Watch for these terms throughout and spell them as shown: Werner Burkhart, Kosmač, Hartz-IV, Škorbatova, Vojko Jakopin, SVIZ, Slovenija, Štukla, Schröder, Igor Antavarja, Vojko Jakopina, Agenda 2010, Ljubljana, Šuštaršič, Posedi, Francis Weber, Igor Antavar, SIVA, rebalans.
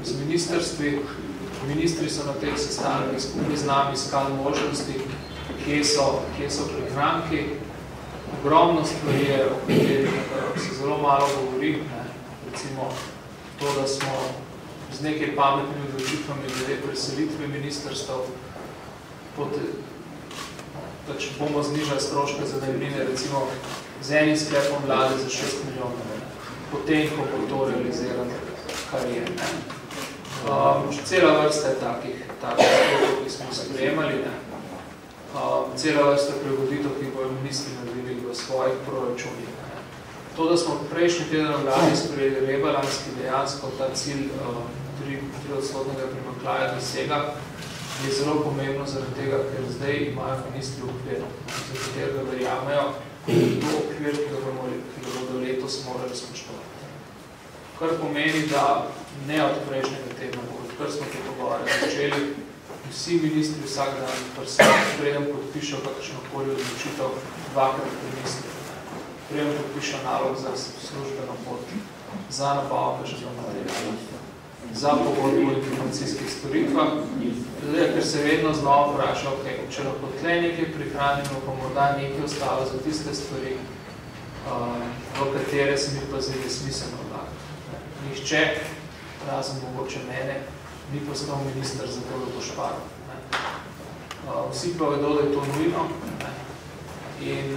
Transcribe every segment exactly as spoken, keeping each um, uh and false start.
Z ministrstvi, ministri so na teh sestankih skupaj z nami iskali možnosti, kje so, kje so prihranki. Ogromno stvari je, o katerih se zelo malo govori, ne. Recimo to, da smo z nekaj pametnimi odločitvami glede preselitve ministrstv, da če bomo znižali stroške za najemnine, recimo z enim sklepom vlade za šest milijonov, potem, ko bo to realizirano, kar je. Um, cela vrsta je takih, takih spremov, ki smo sprejemali, ne. Um, cela vrsta prilagoditev, ki bojo ministri naredili v svojih proračunih. To, da smo prejšnji teden vladi sprejeli rebalans, ki dejansko ta cilj tri odstotnega primanjkljaja dosega, je zelo pomembno zaradi tega, ker zdaj imajo ministri okvir, za katerega verjamejo, to okvir, ki ga bodo letos morali spoštovati. Kar pomeni, da ne od prejšnjega tedna, odkar smo te pogovarjali začeli, vsi ministri vsak dan prstati, preden podpišejo kakšnokoli odločitev, dvakrat premislijo. Preden podpišejo nalog za službeno pot, za nabavo kakšnega materiala, za pogodbo o informacijskih storitvah, ker se vedno znova vpraša, ok, če lahko tle nekaj prihranimo, pa morda nekaj ostalo za tiste stvari, v katere se mi pa zdi smiselno vlagati. Nihče, razen mogoče mene, ni postal minister za to, da bo šparal. Vsi pa vedo, da je to nujno in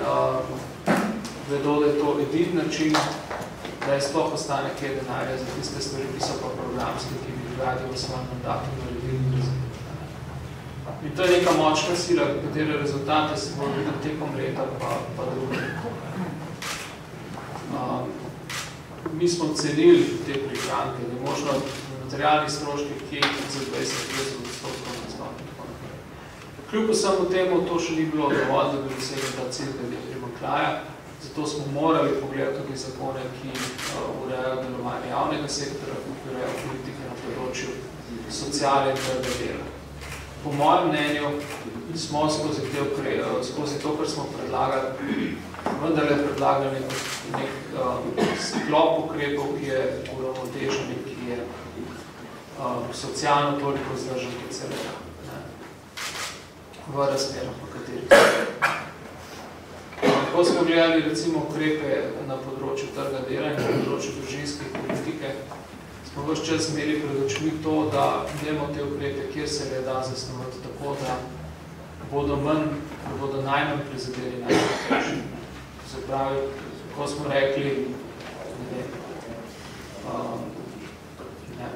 vedo, da je to edin način, da je sploh ostane kje denarja za tiste stvari, ki so pa programske, ki bi radi v svojem mandatu naredili in rezultati. In to je neka močna sila, katere rezultate se bodo videli tekom leta, pa druge. Mi smo ocenili te prihranke, da možno v materialnih stroških, ki je za dvajset do trideset odstotkov nastavljeno. Kljub vsemu temu to še ni bilo dovolj, da bi dosegli ta cilj glede primanjkljaja. Zato smo morali pogledati tudi zakone, ki urejajo delovanje javnega sektora, ki urejajo politike na področju sociale in trga dela. Po mojem mnenju smo skozi to, kar smo predlagali, vendarle predlagali nek sklop ukrepov, ki je uravnotežen, ki je socialno toliko zdržen, kot se reja v razmerah, v katerih. Tako smo gledali recimo ukrepe na področju trga dela in na področju družinske politike. Smo več čas imeli pred očmi to, da dajmo te ukrepe, kjer se le da zasnovati tako, da bodo manj, da bodo najmanj prizadeli najmanj težji. Se pravi, ko smo rekli, ne, ne,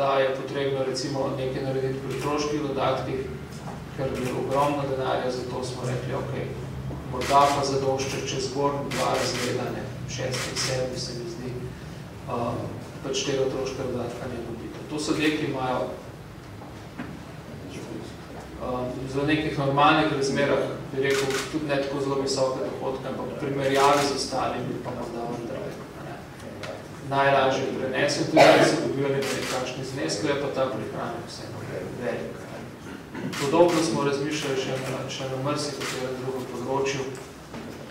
da je potrebno recimo nekaj narediti pri otroških dodatkih, ker je ogromno denarja, zato smo rekli, ok, morda pa zadošče čez zgornji dva razreda, ne, šest in sedmi se mi zdi, pač tega otroškega dodatka ne dobiti. To so dekli imajo v nekih normalnih razmerah, bi rekel, tudi ne tako zelo visoke dohodke, ampak primerjavi z ostalimi pa morda vendarle. Najlažje prenesel tudi, da so dobili nekakšni zneski, je pa ta prihranek vseeno velik. Podobno smo razmišljali še na marsikateri drugem področju,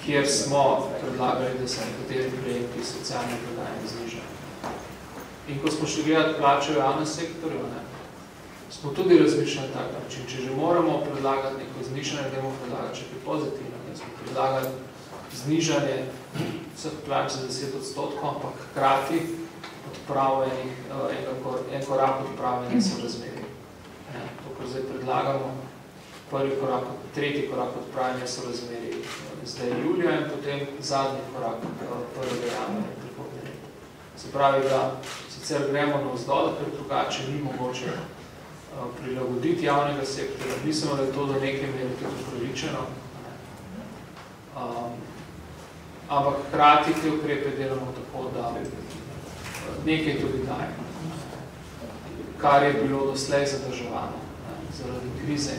kjer smo predlagali, da se nekateri projekti socialne blagajne znižajo. In ko smo šli gledati plače v javnem sektorju, smo tudi razmišljali na tak način. Če že moramo predlagati neko znižanje, da moramo predlagati še kaj pozitivno. Smo predlagali znižanje vseh plač za deset odstotkov, ampak hkrati en korak odprave niso razmeri. To, kar zdaj predlagamo, prvi korak, tretji korak odpravljanja so razmeri zdaj julija in potem zadnji korak prvega januarja prihodnje leta. Se pravi, da sicer gremo navzdol, ker drugače ni mogoče prilagoditi javnega sektorja. Mislimo, da je to do neke mere tudi upravičeno, ampak hkrati te ukrepe delamo tako, da nekaj tudi dajemo, kar je bilo doslej zadrževano zaradi krize.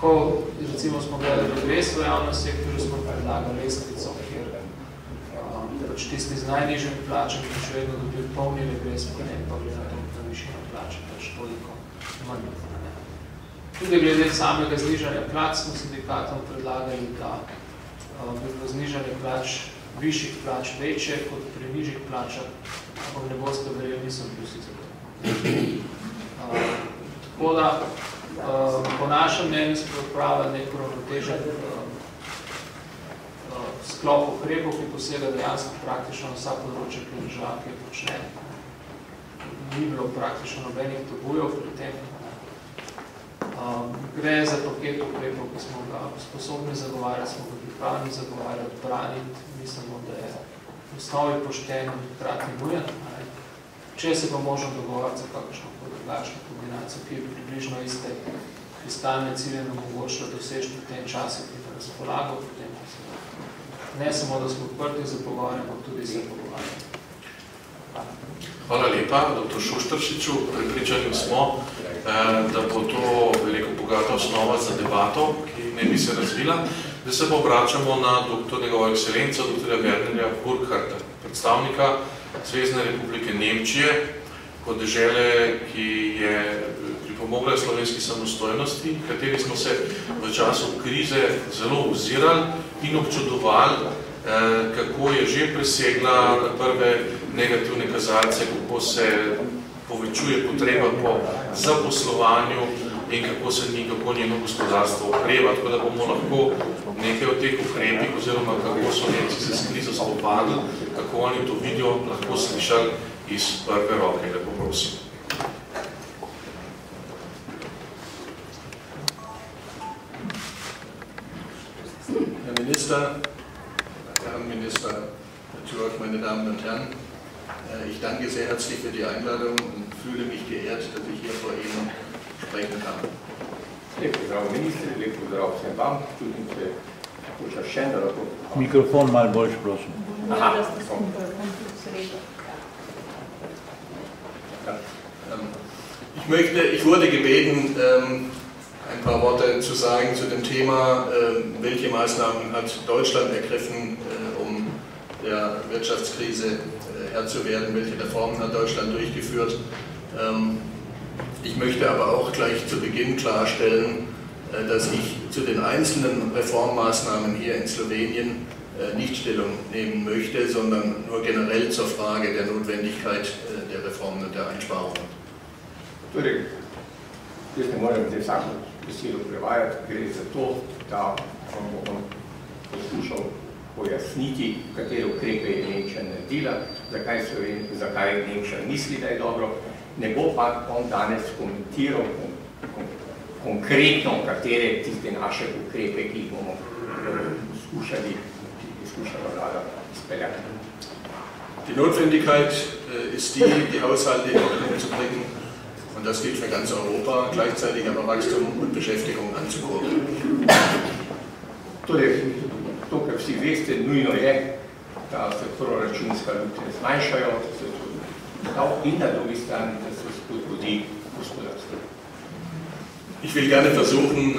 Ko recimo smo gledali regres v javnem sektorju, smo predlagali lestvico, kjer pač tisti z najnižjim plačem, ki še vedno dobil polni regres, potem pa gleda to na višino plače, pač toliko manj. Tudi glede samega znižanja plač smo sindikatom predlagali, da bi bilo znižanje plač višjih plač večje kot pri nižjih plačah, ampak ne boste verjeli, nisem bil si zato. Uh, tako da, uh, po našem mnenju se odpravlja nek ravnotežen uh, uh, sklop ukrepov, ki posega dejansko praktično na vsa področja, ki država, ki je počne. Ni bilo praktično nobenih tabujev pri tem. Um, gre za paket ukrepov, ki smo ga sposobni zagovarjati, smo ga pripravljeni zagovarjati, braniti. Mislimo, da je v osnovi pošten in hkrati nujen. Če se pa možno dogovoriti za kakšno drugačno kombinacijo, ki je približno iste fiskalne cilje omogočila dosežiti v tem času, ki je razpolagal, potem ne samo, da smo odprti za pogovore, ampak tudi za pogovore. Hvala lepa, doktor Šuštaršiču. Pripričani smo, da bo to veliko bogata osnova za debato, ki ne bi se razvila. Zdaj se pa obračamo na doktor njegovo ekscelenco, doktorja Wernerja Burkharta, predstavnika Zvezne republike Nemčije, kot dežele, ki je pripomogla slovenski samostojnosti, kateri smo se v času krize zelo ozirali in občudovali, kako je že presegla prve negativne kazalce, kako se povečuje potreba po zaposlovanju in kako se ni, kako njeno gospodarstvo okreva, tako da bomo lahko nekaj od teh ukrepih oziroma kako so Nemci se s krizo spopadli, kako oni to vidijo, lahko slišali iz prve roke. Lepo prosim. Herr Minister, Herr Minister, natürlich, meine Damen und Herren, ich danke sehr herzlich für die Einladung und fühle mich geehrt, dass ich hier vor Ihnen sprechen kann. Lep pozdrav, ministri, lep pozdrav vsem vam, čutim se počašen, da lahko... Mikrofon malo boljš, prosim. Aha, mikrofon. Ich möchte, ich wurde gebeten, ein paar Worte zu sagen zu dem Thema, welche Maßnahmen hat Deutschland ergriffen, um der Wirtschaftskrise Herr zu werden, welche Reformen hat Deutschland durchgeführt. Ich möchte aber auch gleich zu Beginn klarstellen, dass ich zu den einzelnen Reformmaßnahmen hier in Slowenien nicht Stellung nehmen möchte, sondern nur generell zur Frage der Notwendigkeit der Reformen und der Einsparungen. Torej, jaz ne morem zdaj vsako besedo prevajati, gre za to, da vam bom poskušal pojasniti, katere ukrepe je Nemčija naredila, zakaj, zakaj Nemčija misli, da je dobro, ne bo pa on danes komentiral konkretno, katere tiste naše ukrepe, ki jih bomo skušali, skušala vlada izpeljati. Die Notwendigkeit ist die, die Haushalte in Ordnung zu bringen, und das gilt für ganz Europa, gleichzeitig aber Wachstum und Beschäftigung anzukurbeln. Torej, to, kar vsi veste, nujno je, da se proračunska luknja zmanjšajo, da se tudi in na drugi strani, da se spodbudi gospodarstvo. Ich will gerne versuchen,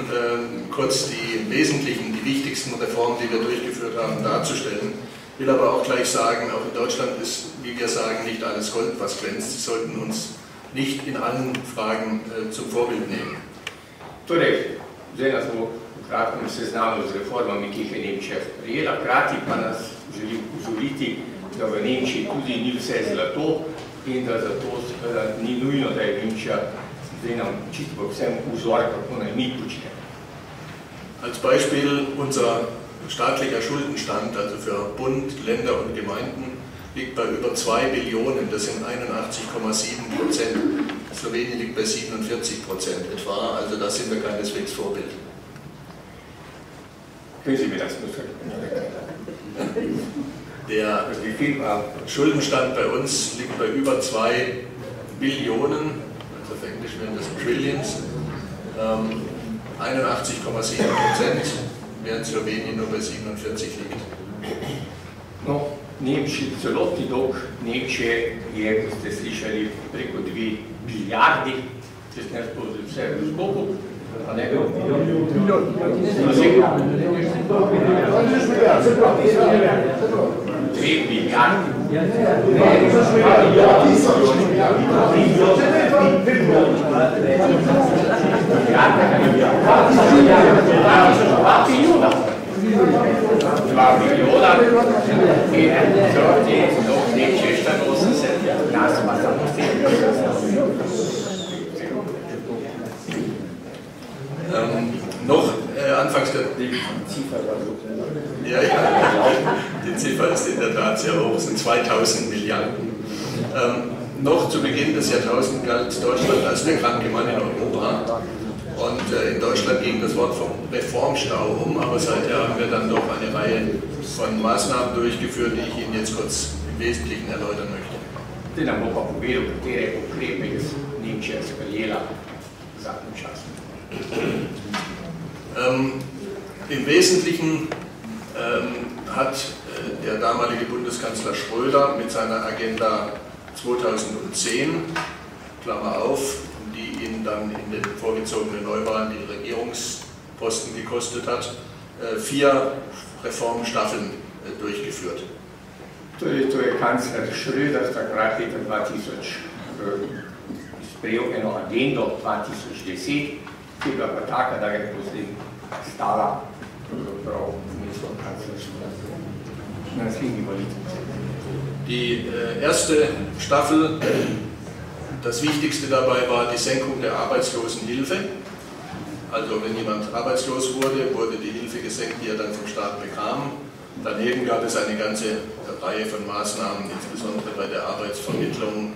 kurz die wesentlichen, die wichtigsten Reformen, die wir durchgeführt haben, darzustellen. Ich will aber auch gleich sagen, auch in Deutschland ist, wie wir sagen, nicht alles Gold, was glänzt. Sie sollten uns nicht in allen Fragen zum Vorbild nehmen. Torej, zdaj nas bo kratkom seznamu z reformami, ki jih je Nemčija sprejela, krati pa nas želi upozoriti, da v Nemčiji tudi ni vse zlato in da zato ni nujno, da je Nemčija zdaj nam čisto vsem vzor, kako naj mi počnemo. Als Beispiel unser staatlicher Schuldenstand, also für Bund, Länder und Gemeinden, liegt bei über zwei Billionen, das sind einundachtzig Komma sieben Prozent. Slowenien liegt bei siebenundvierzig Prozent etwa, also da sind wir keineswegs Vorbild. Der Schuldenstand bei uns liegt bei über zwei Billionen, also auf Englisch wären das Trillions, ähm, einundachtzig Komma sieben Prozent, während Slowenien nur bei siebenundvierzig liegt. No, Nemčiji, celotni dolg Nemčije je, kot ste slišali, preko dve milijardi, če ste nas povzeli vse v zbogu, a ne bil? dve milijardi. Ne, dva milijona in proti sto oseminosemdeset nas ima zaposlenih. Noch äh, anfangs die Ziffer war so klein. Ja, ja, die Ziffer ist in der Tat sehr hoch, sind zweitausend Milliarden. Ähm, noch zu Beginn des Jahrtausends galt Deutschland als der kranke Mann in Europa. Und äh, in Deutschland ging das Wort vom Reformstau um, aber seither haben wir dann doch eine Reihe von Maßnahmen durchgeführt, die ich Ihnen jetzt kurz im Wesentlichen erläutern möchte. Ich habe Ihnen auch gesagt, welche Ukrepe iz Nemčije sprejela v zadnjem času. Ähm, Im Wesentlichen ähm, hat äh, der damalige Bundeskanzler Schröder mit seiner Agenda zweitausendzehn, Klammer auf, die ihn dann in den vorgezogenen Neuwahlen die Regierungsposten gekostet hat, äh, vier Reformstaffeln äh, durchgeführt. To je, to je kancler Schröder takrat leta dva tisoč sprejel eno agendo dva tisoč deset, ki je bila pa taka, da je posled stala prav mesto kanclerstva na naslednji volitvi. Die äh, erste Staffel, das Wichtigste dabei war die Senkung der Arbeitslosenhilfe. Also wenn jemand arbeitslos wurde, wurde die Hilfe gesenkt, die er dann vom Staat bekam. Daneben gab es eine ganze Reihe von Maßnahmen, insbesondere bei der Arbeitsvermittlung,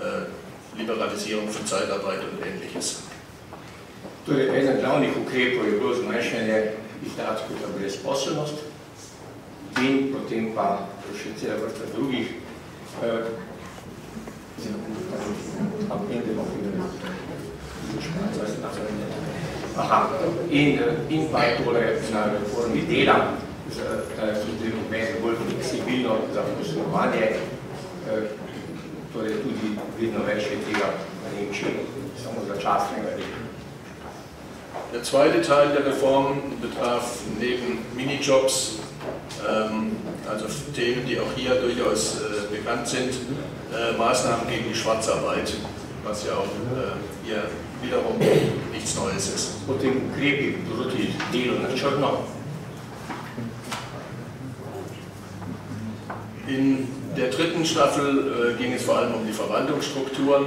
äh, Liberalisierung von Zeitarbeit und Ähnliches. Torej, eden glavnih ukrepov je bilo zmanjšanje izdatkov za brezposelnost in potem pa še cela vrsta drugih. In pa tole na reformi dela, da so tudi uvedli bolj fleksibilno zaposlovanje, torej tudi vedno več je tega v Nemčiji, samo začasnega dela. Der zweite Teil der Reform betraf neben Minijobs, ähm, also Themen, die auch hier durchaus äh, bekannt sind, äh, Maßnahmen gegen die Schwarzarbeit, was ja auch äh, hier wiederum nichts Neues ist. Und dem Krieg wird die Dehnung schon noch. In der dritten Staffel äh, ging es vor allem um die Verwaltungsstrukturen.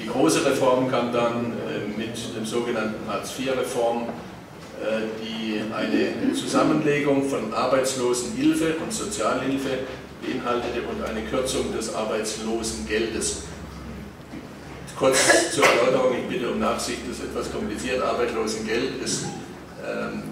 Die große Reform kam dann äh, mit dem sogenannten Hartz vier Reform, äh, die eine Zusammenlegung von Arbeitslosenhilfe und Sozialhilfe beinhaltete und eine Kürzung des Arbeitslosengeldes. Kurz zur Erläuterung, ich bitte um Nachsicht, das ist etwas kompliziert. Arbeitslosengeld ist ähm,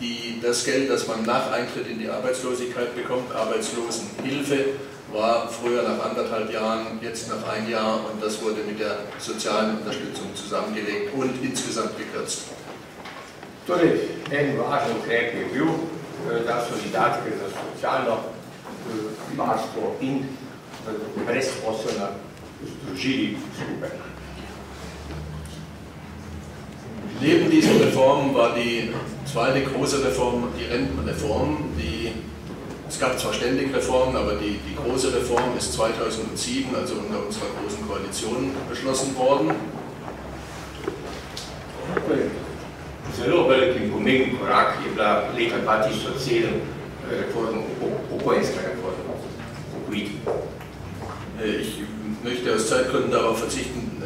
die, das Geld, das man nach Eintritt in die Arbeitslosigkeit bekommt. Arbeitslosenhilfe war früher nach anderthalb Jahren, jetzt nach ein Jahr, und das wurde mit der sozialen Unterstützung zusammengelegt und insgesamt gekürzt. Torej, en važen ukrep je bil, da so izdatke za socialno varstvo in brezposelna združili skupaj. Neben diesen Reformen war die zweite große Reform die Rentenreform. Die Es gab zwar ständig Reformen, aber die, die große Reform ist zweitausendsieben, also unter unserer großen Koalition, beschlossen worden. Zelo velik in pomemben korak je bila leta dva tisoč sedem Reform, upojenska Reform. Ich möchte aus Zeitgründen darauf verzichten,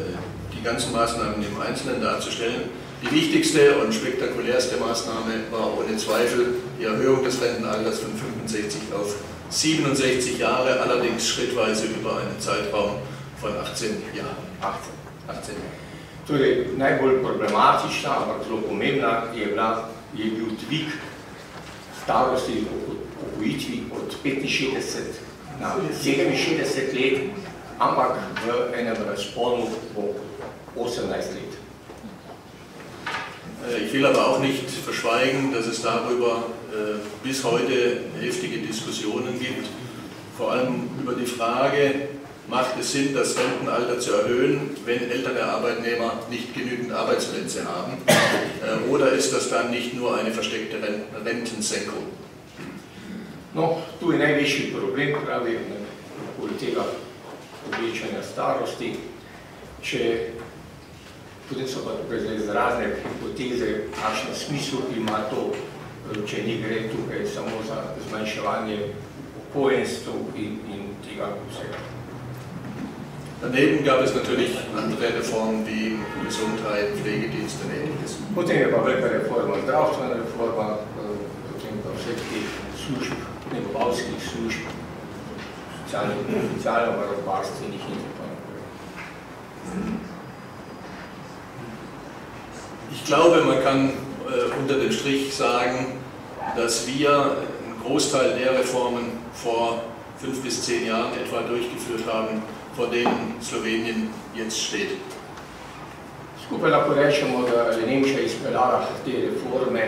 die ganzen Maßnahmen im Einzelnen darzustellen. Die wichtigste und spektakulärste Maßnahme war ohne Zweifel die Erhöhung des Rentenalters von fünfundsechzig auf siebenundsechzig Jahre, allerdings schrittweise über einen Zeitraum von achtzehn Jahren. achtzehn, achtzehn Jahre. Torej, najbolj problematična, ampak zelo pomembna je bila, je bil dvig starosti upokojitvi od petinšestdeset na sedeminšestdeset let, ampak v enem razponu po osemnajst let. Ich will aber auch nicht verschweigen, dass es darüber äh, bis heute heftige Diskussionen gibt, vor allem über die Frage, macht es Sinn, das Rentenalter zu erhöhen, wenn ältere Arbeitnehmer nicht genügend Arbeitsplätze haben, äh, oder ist das dann nicht nur eine versteckte Rentensenkung? No, tu je največji problem, pravi, okoli tega povečanja starosti, če potem so pa tukaj zdaj razne hipoteze, kakšen smisel ima to če ni gre tukaj samo za zmanjševanje okojenstv in tega vsega. Daneben gab es natürlich andere Reformen wie Gesundheit, Pflegedienste und ähnliches. Potem je pa velika reforma, zdravstvena reforma, potem pa vseh teh služb, negovalskih služb, socialno varstvenih in tako naprej. Ich glaube, man kann unter dem Strich sagen, dass wir einen Großteil der Reformen vor fünf bis zehn Jahren etwa durchgeführt haben, vor denen Slowenien jetzt steht. Skupaj lahko rečemo, da je Nemčija izpeljala te reforme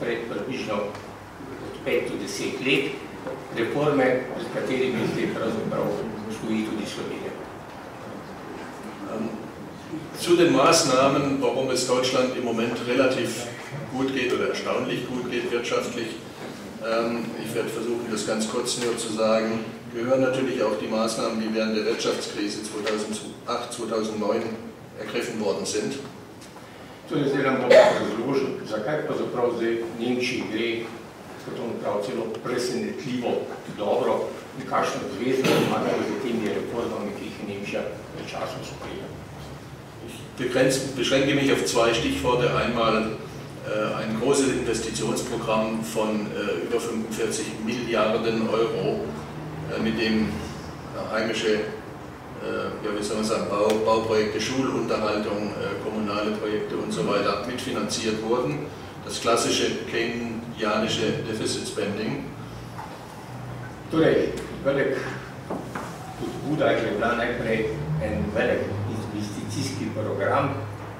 pred približno pet do deset let, reforme, s katerimi zdaj pravzaprav stoji tudi Slovenija. Zu den Maßnahmen, warum es Deutschland im Moment relativ gut geht oder erstaunlich gut geht wirtschaftlich, ich werde versuchen, das ganz kurz nur zu sagen, gehören natürlich auch die Maßnahmen, die während der Wirtschaftskrise zweitausendacht zweitausendneun ergriffen worden sind. To je zdaj nam bomo razložil, zakaj pa zapravo zdaj Nemčiji gre, kot on prav, celo presenetljivo dobro, nekakšno zvezno imamo z temi reformami, ki jih je Nemčija prečasno sprejela. Ich beschränke mich auf zwei Stichworte. Einmal äh, ein großes Investitionsprogramm von äh, über fünfundvierzig Milliarden Euro, äh, mit dem heimische äh, ja, wie soll man sagen, Bau, Bauprojekte, Schulunterhaltung, äh, kommunale Projekte und so weiter mitfinanziert wurden. Das klassische keynesianische Deficit Spending. Torej, velik, tudi Buda je bila najprej en velik investicijski program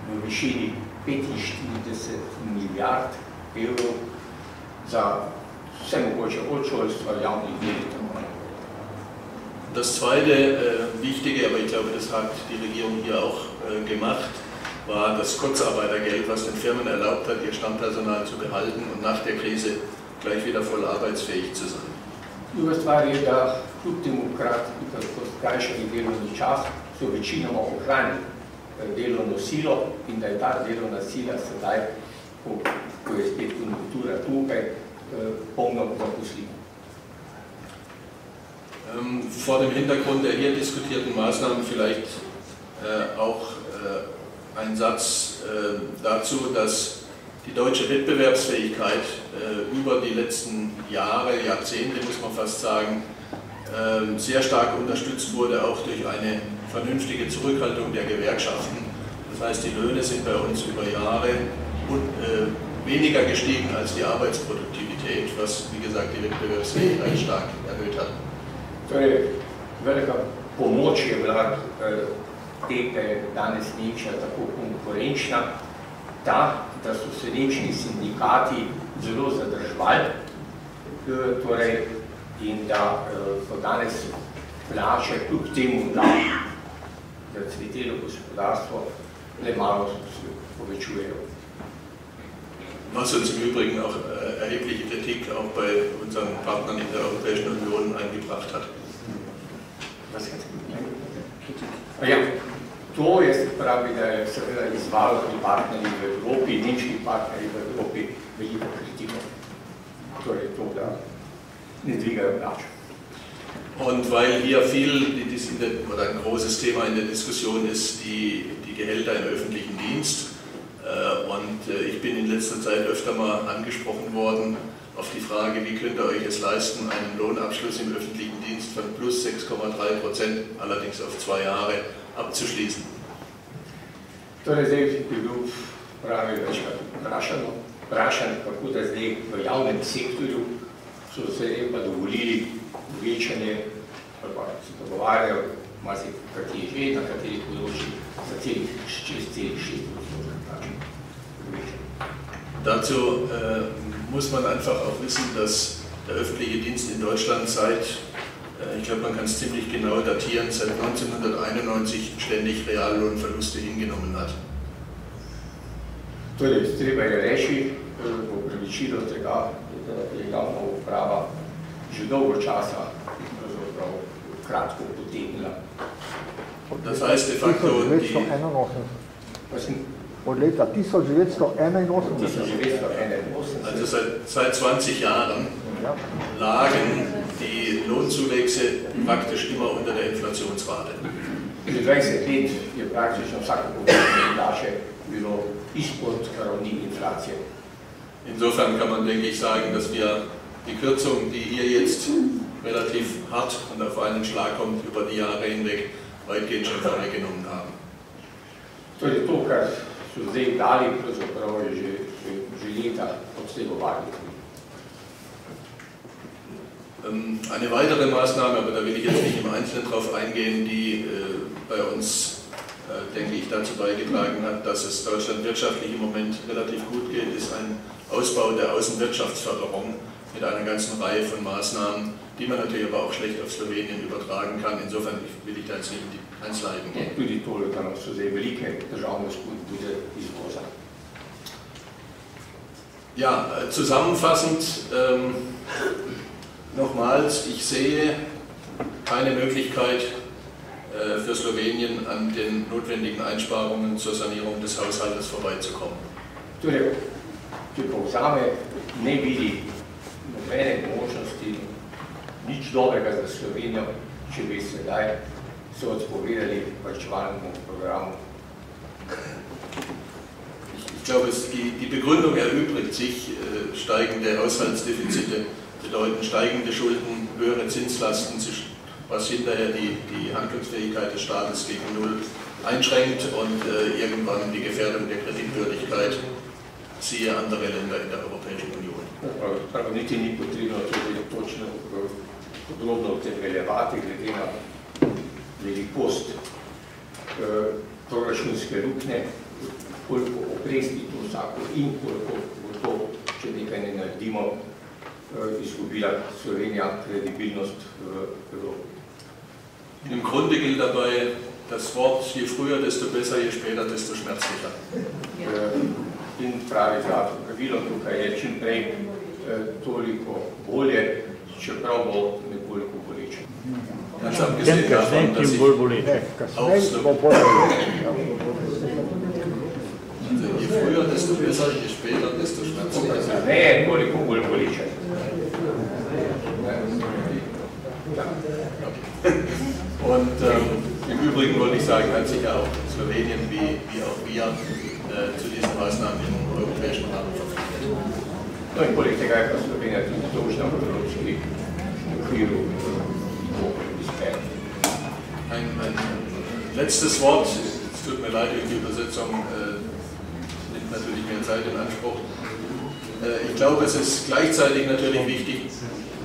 v višini petinštirideset milijard evrov za vse mogoče od šolstva, javnih delitev. Das zweite wichtige, aber ich glaube, das hat die Regierung hier auch gemacht, war das Kurzarbeitergeld, was den Firmen erlaubt hat, ihr Stammpersonal zu behalten und nach der Krise gleich wieder voll arbeitsfähig zu sein. Druga stvar je, da kljub temu kratki skrajšani delovni čas so večinoma ohranili delovno silo in da je ta delovna sila sedaj, ko je spet konjunktura tukaj, polno zaposljiva. Vor dem Hintergrund der hier diskutierten Maßnahmen vielleicht auch ein Satz dazu, dass die deutsche Wettbewerbsfähigkeit äh, über die letzten Jahre, Jahrzehnte muss man fast sagen, äh, sehr stark unterstützt wurde, auch durch eine vernünftige Zurückhaltung der Gewerkschaften. Das heißt, die Löhne sind bei uns über Jahre und, äh, weniger gestiegen als die Arbeitsproduktivität, was, wie gesagt, die Wettbewerbsfähigkeit stark erhöht hat. Velika pomoč je bila tega danes Nemčija tako konkurenčna, da da so se nemški sindikati zelo zadržvali in da so danes plače kljub temu, da cvetelo gospodarstvo ne malo povečujejo. Was uns im Übrigen auch erhebliche Kritik auch bei unseren Partnern in der Europäischen Union eingebracht hat. Was hat Kritik? To je, pravi, da je seveda izvalo tudi partnerji v Evropi, nemški partnerji v Evropi veliko kritiko. Torej to, da ne dvigajo plač. Und weil hier viel, oder ein großes Thema in der Diskussion ist, die, die Gehälter im öffentlichen Dienst. Und ich bin in letzter Zeit öfter mal angesprochen worden auf die Frage, wie könnt ihr euch es leisten, einen Lohnabschluss im öffentlichen Dienst von plus sechs Komma drei Prozent, allerdings auf zwei Jahre, abzuschließen. Torej zdaj je bilo pravi večkrat vprašano, vprašanje, kako da zdaj v javnem sektorju so se pa dovolili povečanje, pa se dogovarjajo, marsikateri že, na katerih področjih za celih šest cela šest odstotka plače. Dazu muss man einfach auch wissen, dass der öffentliche Dienst in Deutschland seit, ich glaube, man kann es ziemlich genau datieren, seit neunzehnhunderteinundneunzig ständig Reallohnverluste hingenommen hat. Torej, treba je reči, v priličilo tega je glavna uprava že dolgo časa kratko potegnila. Das heißt de facto, Od leta neunzehnhunderteinundachtzig. Also seit, seit zwanzig Jahren lagen die Lohnzuwächse praktisch immer unter der Inflationsrate. Die Wechselkredit je praktično vsakoletne naše bilo ispod ravni inflacije. Insofern kann man, denke ich, sagen, dass wir die Kürzung, die hier jetzt relativ hart und auf einen Schlag kommt, über die Jahre hinweg weitgehend schon vorweggenommen haben. Torej to, kar so zdaj dali, pravzaprav je že, že leta obslegovali. Eine weitere Maßnahme, aber da will ich jetzt nicht im Einzelnen drauf eingehen, die bei uns, denke ich, dazu beigetragen hat, dass es Deutschland wirtschaftlich im Moment relativ gut geht, ist ein Ausbau der Außenwirtschaftsförderung mit einer ganzen Reihe von Maßnahmen, die man natürlich aber auch schlecht auf Slowenien übertragen kann. Insofern will ich da jetzt nicht in die Einzelheiten gehen. Ja, zusammenfassend ähm, nochmals, ich sehe keine Möglichkeit äh, für Slowenien, an den notwendigen Einsparungen zur Sanierung des Haushaltes vorbeizukommen. Torej, če povzame, ne vidi nobene možnosti, nič dobrega za Slovenijo, če bi sedaj se odpovedali varčevalnemu programu. Ich glaube, es, die, die Begründung erübrigt sich, äh, steigende Haushaltsdefizite bedeuten steigende Schulden, höhere Zinslasten, was hinterher die, die Handlungsfähigkeit des Staates gegen Null einschränkt und äh, irgendwann die Gefährdung der Kreditwürdigkeit, siehe andere Länder in der Europäischen Union. Im Grunde gilt dabei das Wort, je früher, desto besser, je später, desto schmerzlicher. In pravi zlato pravilo tukaj je čim prej toliko bolje, čeprav bo nekoliko boleče. Ja sam gesehen davon, dass ich je früher, desto besser, je später, desto schmerzlicher. Ne, koliko bolj boleče. Und ähm, im Übrigen wollte ich sagen, hat sich ja auch Slowenien wie, wie auch wir äh, zu diesen Maßnahmen im europäischen Rahmen verpflichtet. Ein, ein letztes Wort, es tut mir leid, die Übersetzung äh, nimmt natürlich mehr Zeit in Anspruch. Äh, ich glaube, es ist gleichzeitig natürlich wichtig,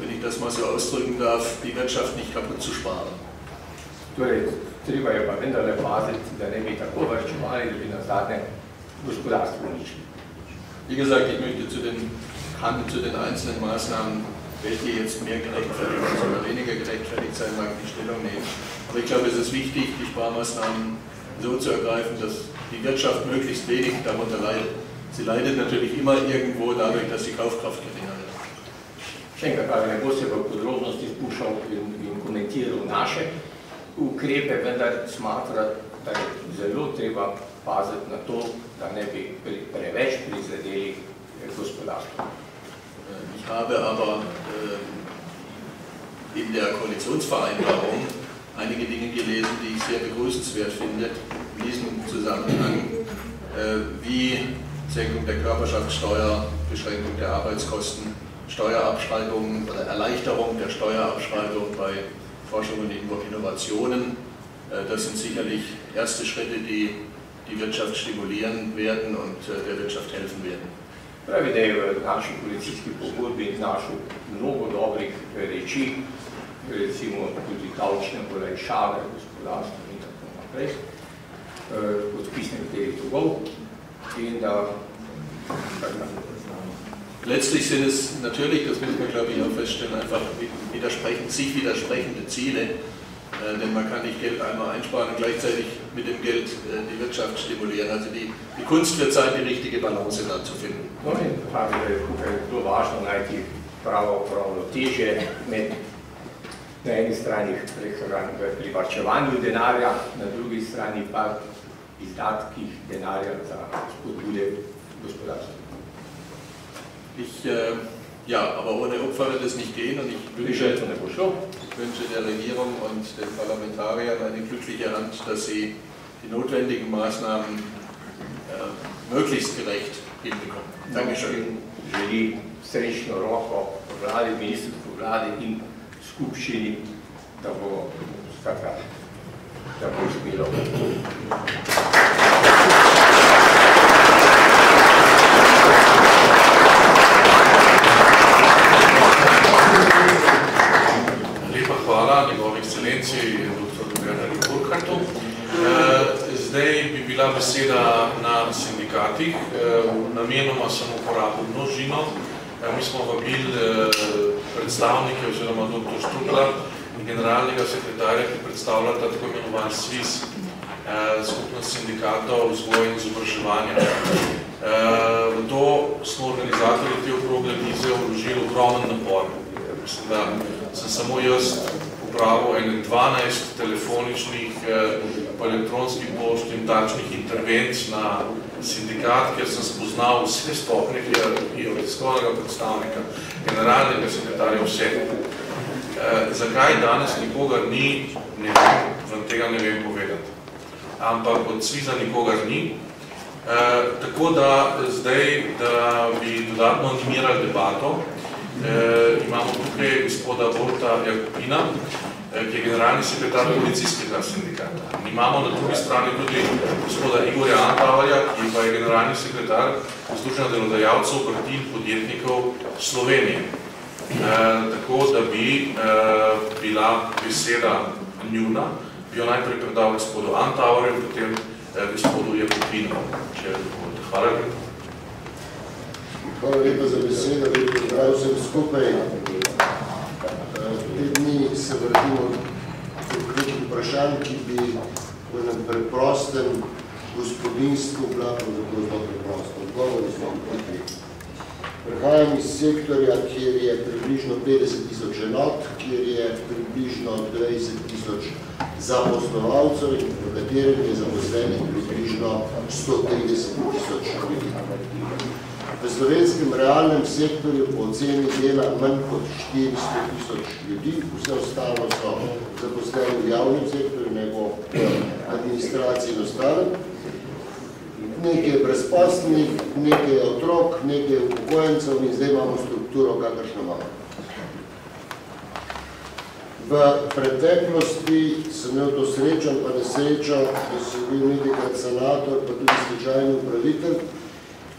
wenn ich das mal so ausdrücken darf, die Wirtschaft nicht kaputt zu sparen. Torej, treba je pa vendarle paziti, da ne bi tako varčevali, da bi na zadnje gospodarstvo uničili. Wie gesagt, ich möchte zu den, zu den einzelnen Maßnahmen, welche jetzt mehr gerechtfertigt oder weniger gerechtfertigt sein mag, die Stellung nehmen. Aber ich glaube, es ist wichtig, die Sparmaßnahmen so zu ergreifen, dass die Wirtschaft möglichst wenig darunter leidet. Sie leidet natürlich immer irgendwo dadurch, dass die Kaufkraft geringer ist. Še enkrat pravi, ne bo se v podrobnosti spuščal in komentiral naše ukrepe, vendar smatra, da je zelo treba paziti na to, da ne bi preveč prizadeli gospodarstvo. Ich habe aber äh, in der Koalitionsvereinbarung einige Dinge gelesen, die ich sehr begrüßenswert finde, in diesem Zusammenhang, äh, wie Senkung der Körperschaftssteuer, Beschränkung der Arbeitskosten, Steuerabschreibungen oder Erleichterung der Steuerabschreibung bei Forschung und Innovationen. Das sind sicherlich erste Schritte, die die Wirtschaft stimulieren werden und der Wirtschaft helfen werden. Pravi, da je v naši koalicijski pogodbi našel mnogo dobrih reči, recimo tudi davčne olajšave, gospodarstvo in tako naprej, odpis nekaterih dolgov in da. Letztlich sind es natürlich, das muss man glaube ich auch feststellen, einfach widersprechen, sich widersprechende Ziele, äh, denn man kann nicht Geld einmal einsparen und gleichzeitig mit dem Geld äh, die Wirtschaft stimulieren. Also die, die Kunst wird sein, die richtige Balance da zu finden. Na eni strani pri varčevanju denarja, na drugi strani pa izdatkih denarja za spodbude gospodarstva. Ich, äh, ja, aber ohne Opfer wird es nicht gehen und ich wünsche, ich wünsche der Regierung und den Parlamentariern eine glückliche Hand, dass sie die notwendigen Maßnahmen äh, möglichst gerecht hinbekommen. Dankeschön. Želi srečno roko vladi, ministrstvu vladi in skupščini, da bo skratka, da bo uspelo. Lepa hvala njegovi ekscelenci, doktor Bernardu Burkhartu. Zdaj bi bila beseda na sindikatih, namenoma sem uporabil množino. Mi smo vabili predstavnike oziroma doktor Štukla in generalnega sekretarja, ki predstavljata tako imenovan SVIZ, skupnost sindikatov vzgoje in izobraževanja. V to smo organizatorji te okrogle mize vložili ogromen napor. Mislim, da sem samo jaz upravil dvanajst telefoničnih, pa elektronskih pošt in takšnih intervencij na sindikat, kjer sem spoznal vse stopnje hierarhije, tiskovnega predstavnika, generalnega sekretarja, vse. Zakaj danes nikogar ni, ne vem, vam tega ne vem povedati. Ampak od SVIZ-a nikogar ni. Tako da zdaj, da bi dodatno animirali debato, imamo tukaj gospoda Vojka Jakopina, ki je generalni sekretar policijskega sindikata. Imamo na drugi strani tudi gospoda Igorja Antavarja, ki pa je generalni sekretar Združenja delodajalcev, obrti in podjetnikov Slovenije. Tako da bi bila beseda njuna, bi jo najprej predal gospodu Antavarju, potem gospodu Jakopinu. Hvala lepa. Hvala lepa za besedo, da bi prebral vsem skupaj. Te dni se vrtimo okrog vprašanj, ki bi v enem preprostem gospodinjstvu bila pravzaprav preprosto. Odgovori smo proti. Prihajam iz sektorja, kjer je približno petdeset tisoč enot, kjer je približno dvajset tisoč zaposlovalcev in v katerem je zaposlenih približno sto trideset tisoč ljudi. V slovenskem realnem sektorju po oceni dela manj kot štiristo tisoč ljudi, vse ostalo so zaposleni v javnem sektorju, nego administraciji in ostalem. Nekaj je brezposelnih, nekaj je otrok, nekaj je upokojencev in zdaj imamo strukturo, kakršno imamo. V preteklosti sem imel to srečo, pa nesrečo, da sem bil nekaj senator, pa tudi stečajni upravitelj,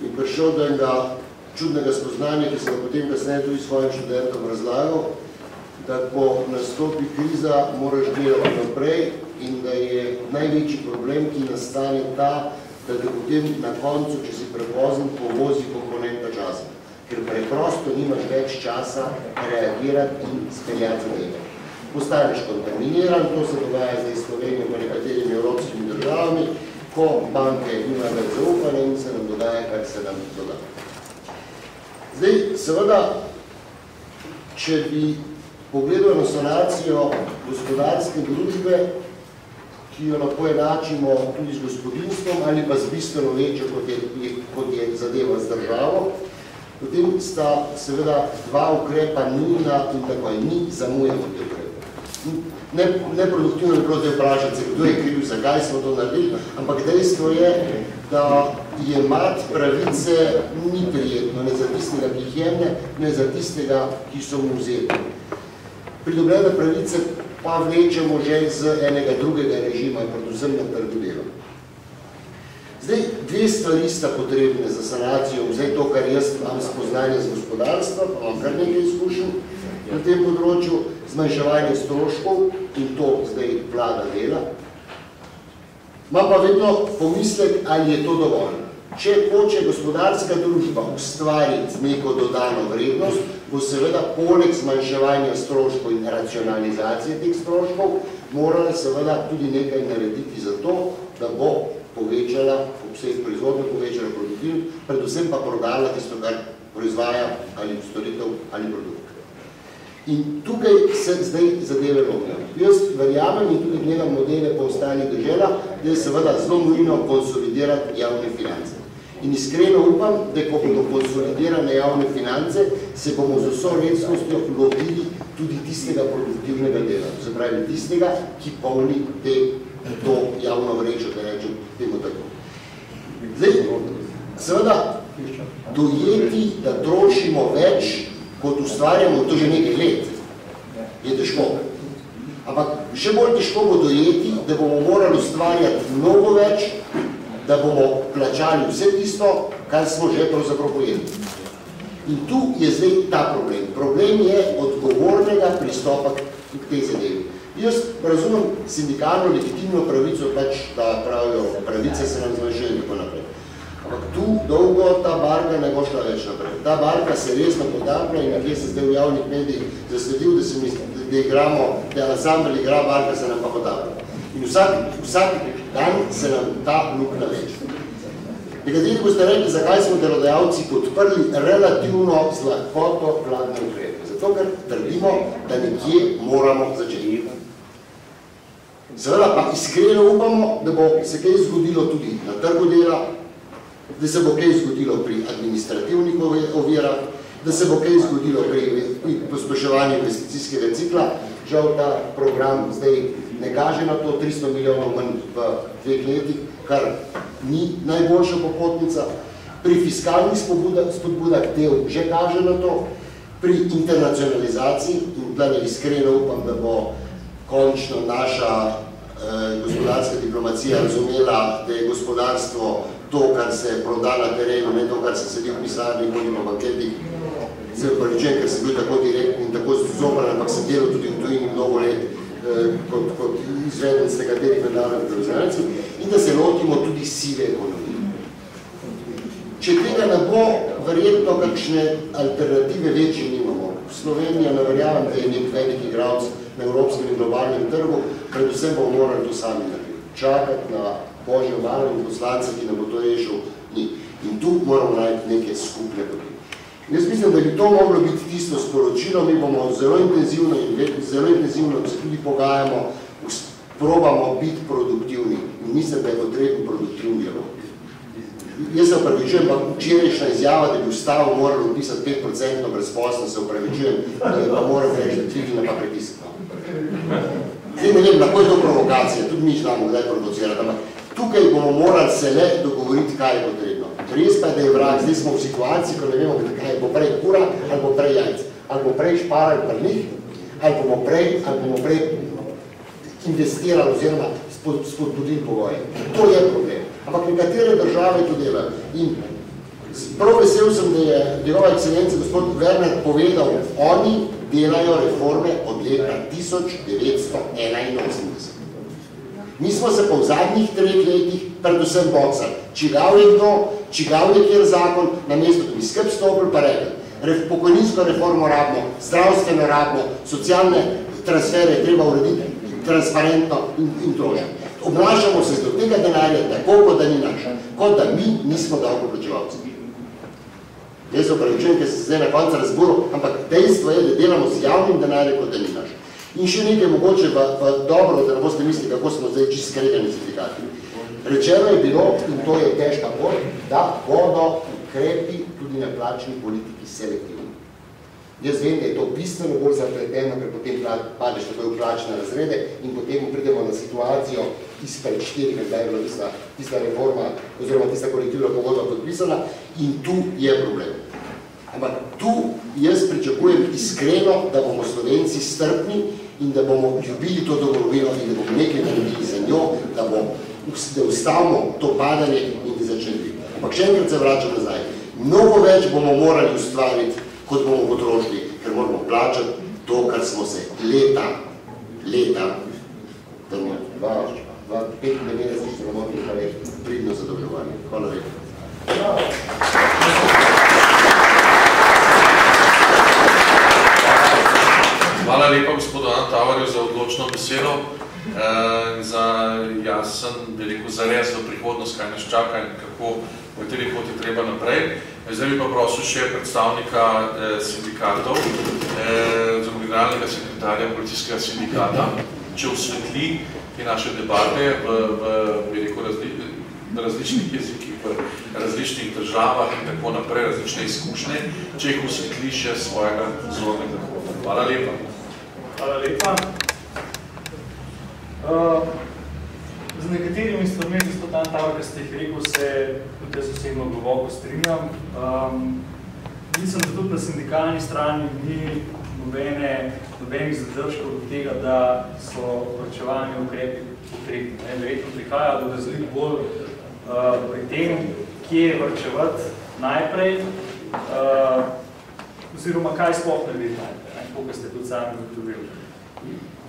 in prišel do enega čudnega spoznanja, ki sem ga potem kasneje tudi svojim študentom razlagal, da ko nastopi kriza, moraš delati naprej in da je največji problem, ki nastane ta, da te potem na koncu, če si prepozen, povozi komponenta časa, ker preprosto nimaš več časa reagirati in speljati zadeve. Postaneš kontaminiran, to se dogaja zdaj Slovenijo po nekaterimi evropskimi državami, ko banke nima več zaupanja in se nam dogaja, kar se nam dogaja. Zdaj, seveda, če bi pogledal na sanacijo gospodarske družbe, ki jo lahko enačimo tudi z gospodinjstvom ali pa z bistveno večjo, kot je zadeva z državo, potem sta seveda dva ukrepa nujna in tako je ni zamujamo te ukrepe. Neproduktivno je bilo te vprašati, kdo je kriv, zakaj smo to naredili, ampak dejstvo je, da jemati pravice ni prijetno, ne za tistega, ki jih jemne, ne za tistega, ki so mu vzeti. Pridobljene pravice pa vlečemo že z enega drugega režima in predvsem na trgu dela. Zdaj, dve stvari sta potrebne za sanacijo, zdaj to, kar jaz imam spoznanje z gospodarstva, pa vam kar nekaj izkušen na tem področju, zmanjševanje stroškov, in to zdaj vlada dela. Imam pa vedno pomislek, ali je to dovolj. Če hoče gospodarska družba ustvariti neko dodano vrednost, bo seveda poleg zmanjševanja stroškov in racionalizacije teh stroškov morala seveda tudi nekaj narediti za to, da bo povečala obseg proizvodnje, povečala produktivnost, predvsem pa prodala tisto, kar proizvaja ali storitev ali produkt. In tukaj se zdaj zadeve lomijo. Jaz verjamem in tudi gledam modele po ostalih deželah, je seveda zelo nujno konsolidirati javne finance. In iskreno upam, da ko bodo konsolidirane javne finance, se bomo z vso resnostjo lotili tudi tistega produktivnega dela, se pravi tistega, ki polni to javno vrečo, da rečem temu tako. Zdaj, seveda, dojeti, da trošimo več, kot ustvarjamo, to že nekaj let, je težko. Ampak še bolj težko bo dojeti, da bomo morali ustvarjati mnogo več, da bomo plačali vse tisto, kar smo že pravzaprav pojedli. In tu je zdaj ta problem. Problem je odgovornega pristopa k tej zadevi. Jaz razumem sindikalno legitimno pravico, pač, da pravijo, pravice se nam zmanjšuje in tako naprej. Ampak tu dolgo ta barka ne bo šla več naprej. Ta barka se resno podaplja in nekje se zdaj v javnih medijih zasledil, da se mislim, da igramo, da ansambl igra, barka se nam pa podaplja. In vsak dan se nam ta luknja več. Nekateri boste rekli, zakaj smo delodajalci podprli relativno z lahkoto vladne ukrepe. Zato, ker trdimo, da nekje moramo začeti. Seveda pa iskreno upamo, da bo se kaj zgodilo tudi na trgu dela, da se bo kaj zgodilo pri administrativnih ovirah, da se bo kaj zgodilo pri pospeševanju investicijskega cikla. Žal ta program zdaj ne kaže na to, tristo milijonov manj v dveh letih, kar ni najboljša popotnica. Pri fiskalnih spodbudah del že kaže na to, pri internacionalizaciji, in tukaj iskreno upam, da bo končno naša gospodarska diplomacija razumela, da je gospodarstvo to, kar se proda na terenu, ne to, kar se sedi v pisarni, hodimo v banketih. Se upravičujem, ker sem bil tako direktni in tako zoparen, ampak sem delal tudi v tujini mnogo let, kot izvedenc nekaterih mednarodnih organizacij, in da se lotimo tudi sive ekonomije. Če tega ne bo, verjetno kakšne alternative večje nimamo. Slovenija, ne verjamem, da je nek velik igralec na evropskem in globalnem trgu, predvsem bomo morali to sami narediti. Čakati na božjo voljo in poslanca, ki nam bo to rešil, ni. In tu moramo najti neke skupne poti. Jaz mislim, da bi to moglo biti tisto sporočilo, mi bomo zelo intenzivno in zelo intenzivno se tudi pogajamo, probamo biti produktivni in mislim, da je potreben produktivni dialog. Jaz se upravičujem, pa včerajšnja izjava, da bi ustavo morali opisati pet procentov brezposelnosti, se upravičujem, da bi pa moram reči, da tvigljena pa pritisnila. Zdaj ne vem, lahko je to provokacija, tudi mi znamo kdaj provocirati, ampak tukaj bomo morali se le dogovoriti, kaj je potrebno. Res pa je, da je vrag, zdaj smo v situaciji, ko ne vemo, kaj bo prej kura ali bo prej jajc, ali bo prej špar ali prnih, ali bomo prej, ali bomo prej investirali oziroma spodbudili pogoje. To je problem. Ampak nekatere države to delajo. In prav vesel sem, da je njegova ekscelenca gospod Werner povedal, oni delajo reforme od leta tisoč devetsto enainosemdeset. Mi smo se pa v zadnjih treh letih predvsem boksali, čigav je kdo, čigav je kjer zakon, namesto da bi skrb stopili pa rekli, pokojninsko reformo rabimo, zdravstveno rabimo, socialne transfere je treba urediti transparentno in tožno. Obnašamo se do tega denarja tako, kot da ni naša, kot da mi nismo davkoplačevalci. Jaz se opravičujem, ker se zdaj na koncu razburil, ampak dejstvo je, da delamo z javnim denarjem, kot da ni naša. In še nekaj mogoče pa dobro, da ne boste mislili, kako smo zdaj čisto skregani sindikati. Rečeno je bilo, in to je težka pot, da bodo ukrepi tudi na plačni politiki selektivni. Jaz vem, da je to bistveno bolj zapleteno, ker potem padeš takoj v plačne razrede in potem pridemo na situacijo izpred štiri, kdaj je bila tista reforma oziroma tista kolektivna pogodba podpisana in tu je problem. Ampak tu jaz pričakujem iskreno, da bomo Slovenci strpni in da bomo ljubili to domovino in da bomo nekaj naredili za njo, da ustavimo to padanje in da začnemo biti. Ampak še enkrat se vračam nazaj. Mnogo več bomo morali ustvariti, kot bomo potrošili, ker moramo plačati to, kar smo se leta, leta, da bomo dva tisoč petdeset pridno zadolževanje. Hvala lepa. Hvala lepa gospodu Antavarju za odločno besedo, za jasen, bi rekel, zarez v prihodnost, kaj nas čaka in kako v kateri poti treba naprej. Zdaj bi pa prosil še predstavnika sindikatov, generalnega sekretarja policijskega sindikata, če osvetli te naše debate v, v rekel, razli, različnih jezikih, v različnih državah in tako naprej, različne izkušnje, če jih osvetliš še svojega zornega kota. Hvala lepa. Hvala lepa. Uh, z nekaterimi stvarmi, gospod Antavarja, ste jih rekel, se tudi jaz osebno globoko strinjam. Um, Mislim, da tudi na sindikalni strani ni nobenih zadržkov od tega, da so vrčevalni ukrepi potrebni. Verjetno prihaja do razlik bolj uh, pri tem, kje vrčevati najprej, uh, oziroma kaj sploh narediti najprej, tako ste tudi sami ugotovili.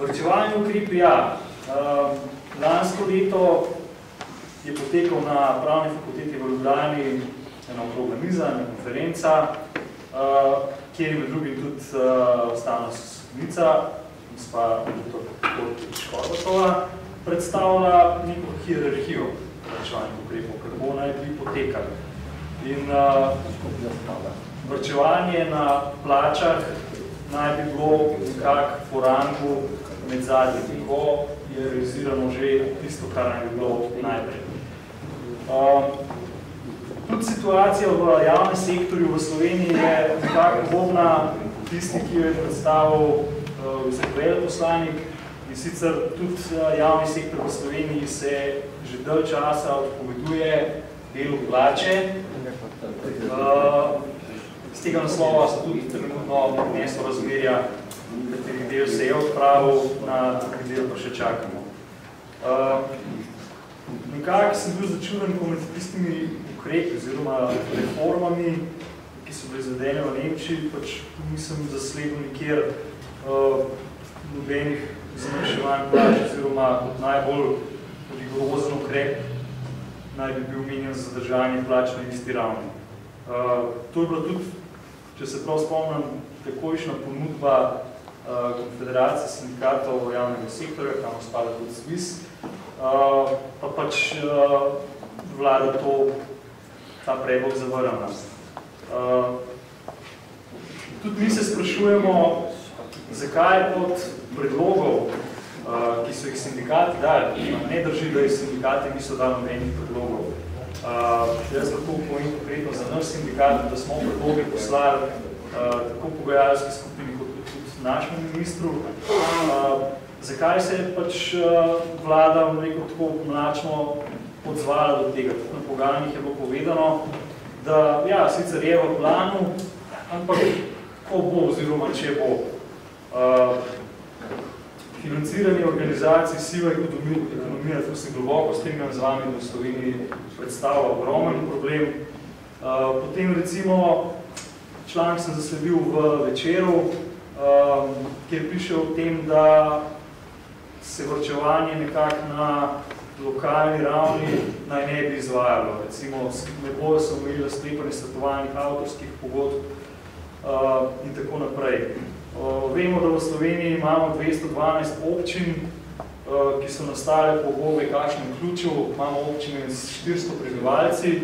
Vrčevalni ukrepi, ja. Uh, lansko leto je potekal na Pravni fakulteti v Ljubljani ena okrogla miza, ena konferenca, uh, kjer je med drugim tudi uh, ustavna sodnica, gospa Škorbatova, predstavila neko hierarhijo vrčevalnih ukrepov, kako naj bi potekali. In uh, vrčevanje na plačah naj bi bilo nekako po rangu med zadnjim, ko je realizirano že tisto, kar naj bi bilo najprej. Um, Tudi situacija v javnem sektorju v Sloveniji je tako podobna tisti, ki jo je predstavil veleposlanik, in sicer tudi javni sektor v Sloveniji se že dal časa odpoveduje delu plače. Z tega naslova so tudi trenutno nesorazmerja, kateri del se je odpravil, na kateri del pa še čakamo. Nekako sem bil začuden med tistimi ukrepi oziroma reformami, ki so bile izvedene v Nemčiji, pač nisem zasledil nikjer uh, nobenih zmanjševanj plač oziroma kot najbolj rigorozen ukrep naj bi bil omenjen zadržanje plač na isti ravni. Uh, to je bilo tudi, če se prav spomnim, takojšnja ponudba uh, Konfederacije sindikatov javnega sektorja, kamor spada tudi SVIS, uh, pa pač uh, vlada to ta predlog zavrnila. Uh, tudi mi se sprašujemo, zakaj od predlogov, uh, ki so jih sindikati dali, ne drži, da jih sindikati niso dali nobenih predlogov. Uh, jaz lahko povem konkretno za naš sindikat, da smo predloge poslali uh, tako pogajalski skupini kot tudi našemu ministru. Uh, zakaj se je pač uh, vlada neko tako mlačno odzvala do tega? Na pogajanjih je bilo povedano, da ja, sicer je v planu, ampak ko bo oziroma če bo. Uh, financiranje organizacij SIVA in ekonomija, tako se globoko strinjam z vami, da v Sloveniji predstavlja ogromen problem. Uh, potem recimo članek sem zasledil v Večeru, uh, kjer piše o tem, da se vrčevanje nekako na lokalni ravni naj ne bi izvajalo. Recimo, ne bojo se omejila sklepanje svetovalnih avtorskih pogodb uh, in tako naprej. Uh, vemo, da v Sloveniji imamo dvesto dvanajst občin, uh, ki so nastale po obobe kakšnem ključu. Imamo občine s štiristo prebivalci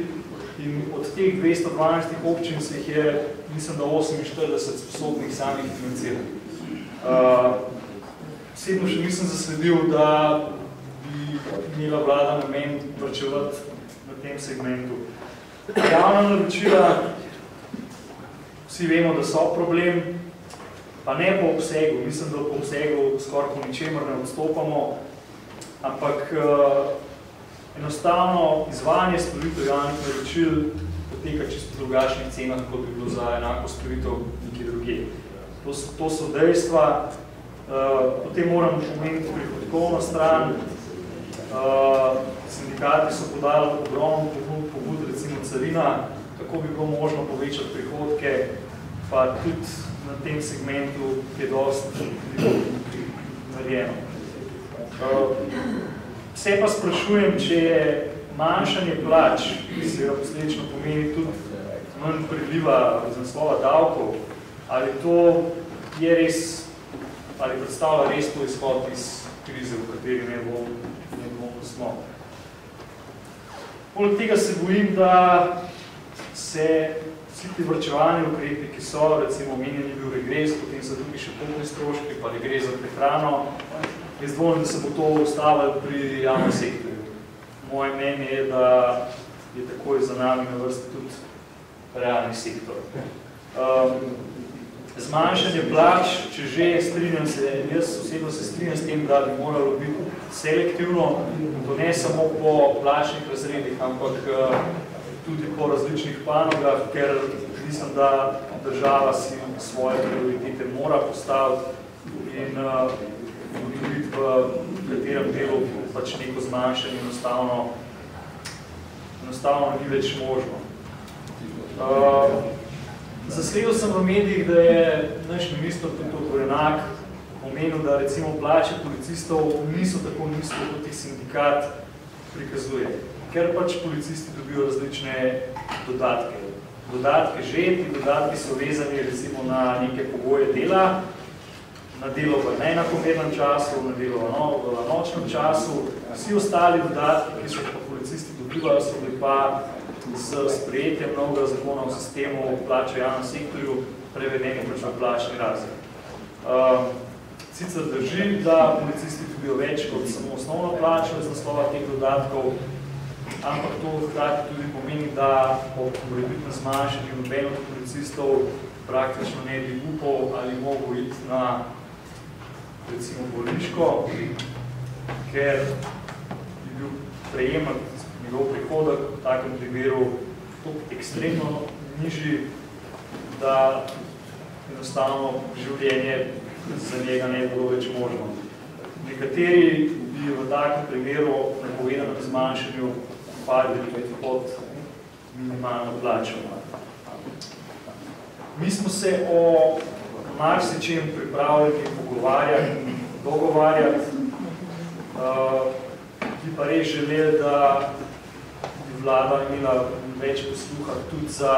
in od teh dvesto dvanajst občin se jih je, mislim, da oseminštirideset sposobnih samih financirati. Uh, Sedmo še nisem zasledil, da imela vlada namen vrčevati na tem segmentu. Javna naročila, vsi vemo, da so problem, pa ne po obsegu, mislim, da po obsegu skoraj po ničemer ne odstopamo, ampak uh, enostavno izvajanje storitev javnih naročil poteka čisto drugačnih cenah, kot bi bilo za enako storitev nekje druge. To, to so dejstva. Uh, potem moram omeniti prihodkovno stran. Uh, sindikati so podali ogromno pobud, pobud, recimo carina, kako bi bilo možno povečati prihodke, pa tudi na tem segmentu je dosti narejeno. Uh, se pa sprašujem, če je manjšanje plač, ki se posledično pomeni tudi manj priliva iz naslova davkov, ali to je res, ali predstavlja res to izhod iz krize, v kateri ne bo smo. Poleg tega se bojim, da se vsi ti vrčevalni ukrepi, ki so, recimo omenjen je bil regres, potem so tukaj še potni stroški, pa regres za prehrano, Jaz dvomim, da se bo to ustavilo pri javnem sektorju. Moje mnenje je, da je takoj za nami na vrsti tudi realni sektor. Um, zmanjšanje plač, če že strinjam se, jaz osebno se strinjam s tem, da bi moralo biti selektivno, to ne samo po plačnih razredih, ampak uh, tudi po različnih panogah, ker mislim, da država si svoje prioritete mora postaviti in uh, biti v katerem delu pač neko zmanjšanje enostavno, enostavno ni več možno. Uh, zasledil sem v medijih, da je naš minister tudi enak omenil, da recimo plače policistov niso tako nizko, kot jih sindikat prikazuje, ker pač policisti dobijo različne dodatke. Dodatke že, ti dodatki so vezani recimo na neke pogoje dela, na delo v neenakomernem času, na delo v nočnem času. Vsi ostali dodatki, ki so pa policisti dobivajo, so bili pa s sprejetjem novega zakona v sistemu plače v javnem sektorju prevedeni pač v plačni razred. Um, sicer drži, da policisti dobijo več kot samo osnovno plačo iz naslova teh dodatkov, ampak to hkrati tudi pomeni, da ob morebitnem zmanjšanju noben od policistov praktično ne bi upal ali mogel iti na recimo bolniško, ker je bil prejemak njegov prihodek v takem primeru tako ekstremno nižji, da enostavno življenje za njega ne bilo več možno. Nekateri bi v takem primeru napovedanem zmanjšanju padli pod minimalno plačo. Mi smo se o marsičem pripravljeni pogovarjati, dogovarjati, ki pa res želeli, da bi vlada imela več posluha tudi za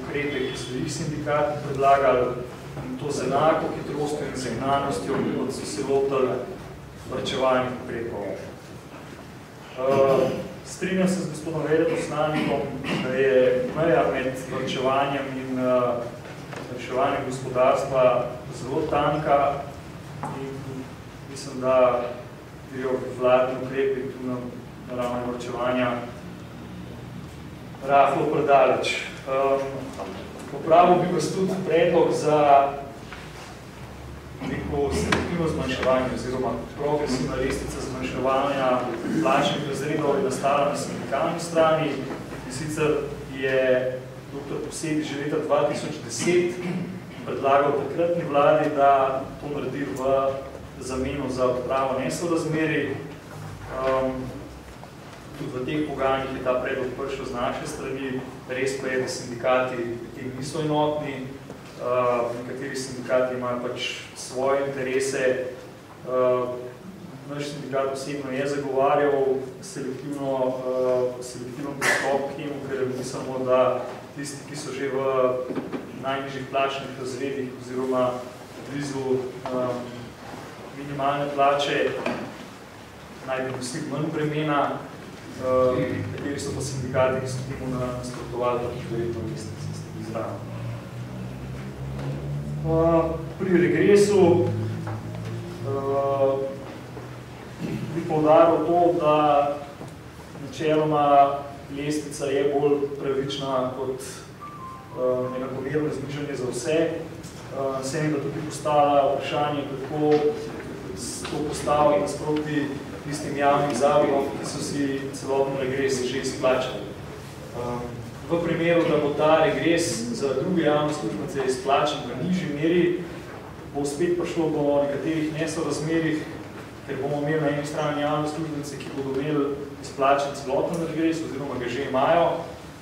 ukrepe, ki so jih sindikati predlagali, in to z enako hitrostjo in zagnanostjo, kot so se lotili varčevalnih ukrepov. Strinjam se z gospodom veleposlanikom, da je meja med varčevanjem in reševanjem gospodarstva zelo tanka in mislim, da grejo vladni ukrepi tu na ravni varčevanja rahlo predaleč. Popravil bi vas tudi predlog za neko selektivno zmanjševanje oziroma progresivna lestvica zmanjševanja plačnih razredov je nastala na sindikalni strani, in sicer je doktor Posedi že leta dva tisoč deset predlagal takratni vladi, da to naredi v zameno za odpravo nesorazmerij. Um, tudi v teh pogajanjih je ta predlog prišel z naše strani, res pa je, da sindikati tem niso enotni. Uh, nekateri sindikati imajo pač svoje interese. Uh, naš sindikat osebno je zagovarjal selektivno, uh, selektivno pristop k njemu, ker mislimo, da tisti, ki so že v najnižjih plačnih razredih oziroma blizu uh, minimalne plače, naj bi vsi manj bremena, uh, kateri so pa sindikati, ki so temu nasprotovali, da verjetno mislim, se ste izravno. Uh, pri regresu uh, bi poudaril to, da načeloma lestvica je bolj pravična kot uh, enakomerno znižanje za vse. Uh, se mi da tudi postavlja vprašanje, kako to postaviti nasproti tistim javnim zavodom, ki so si celotno regres že izplačali. Uh, V primeru, da bo ta regres za druge javne službence izplačen v nižji meri, bo spet prišlo do nekaterih nesorazmerih, ker bomo imeli na eni strani javne službence, ki bodo imeli izplačen celoten regres, oziroma ga že imajo,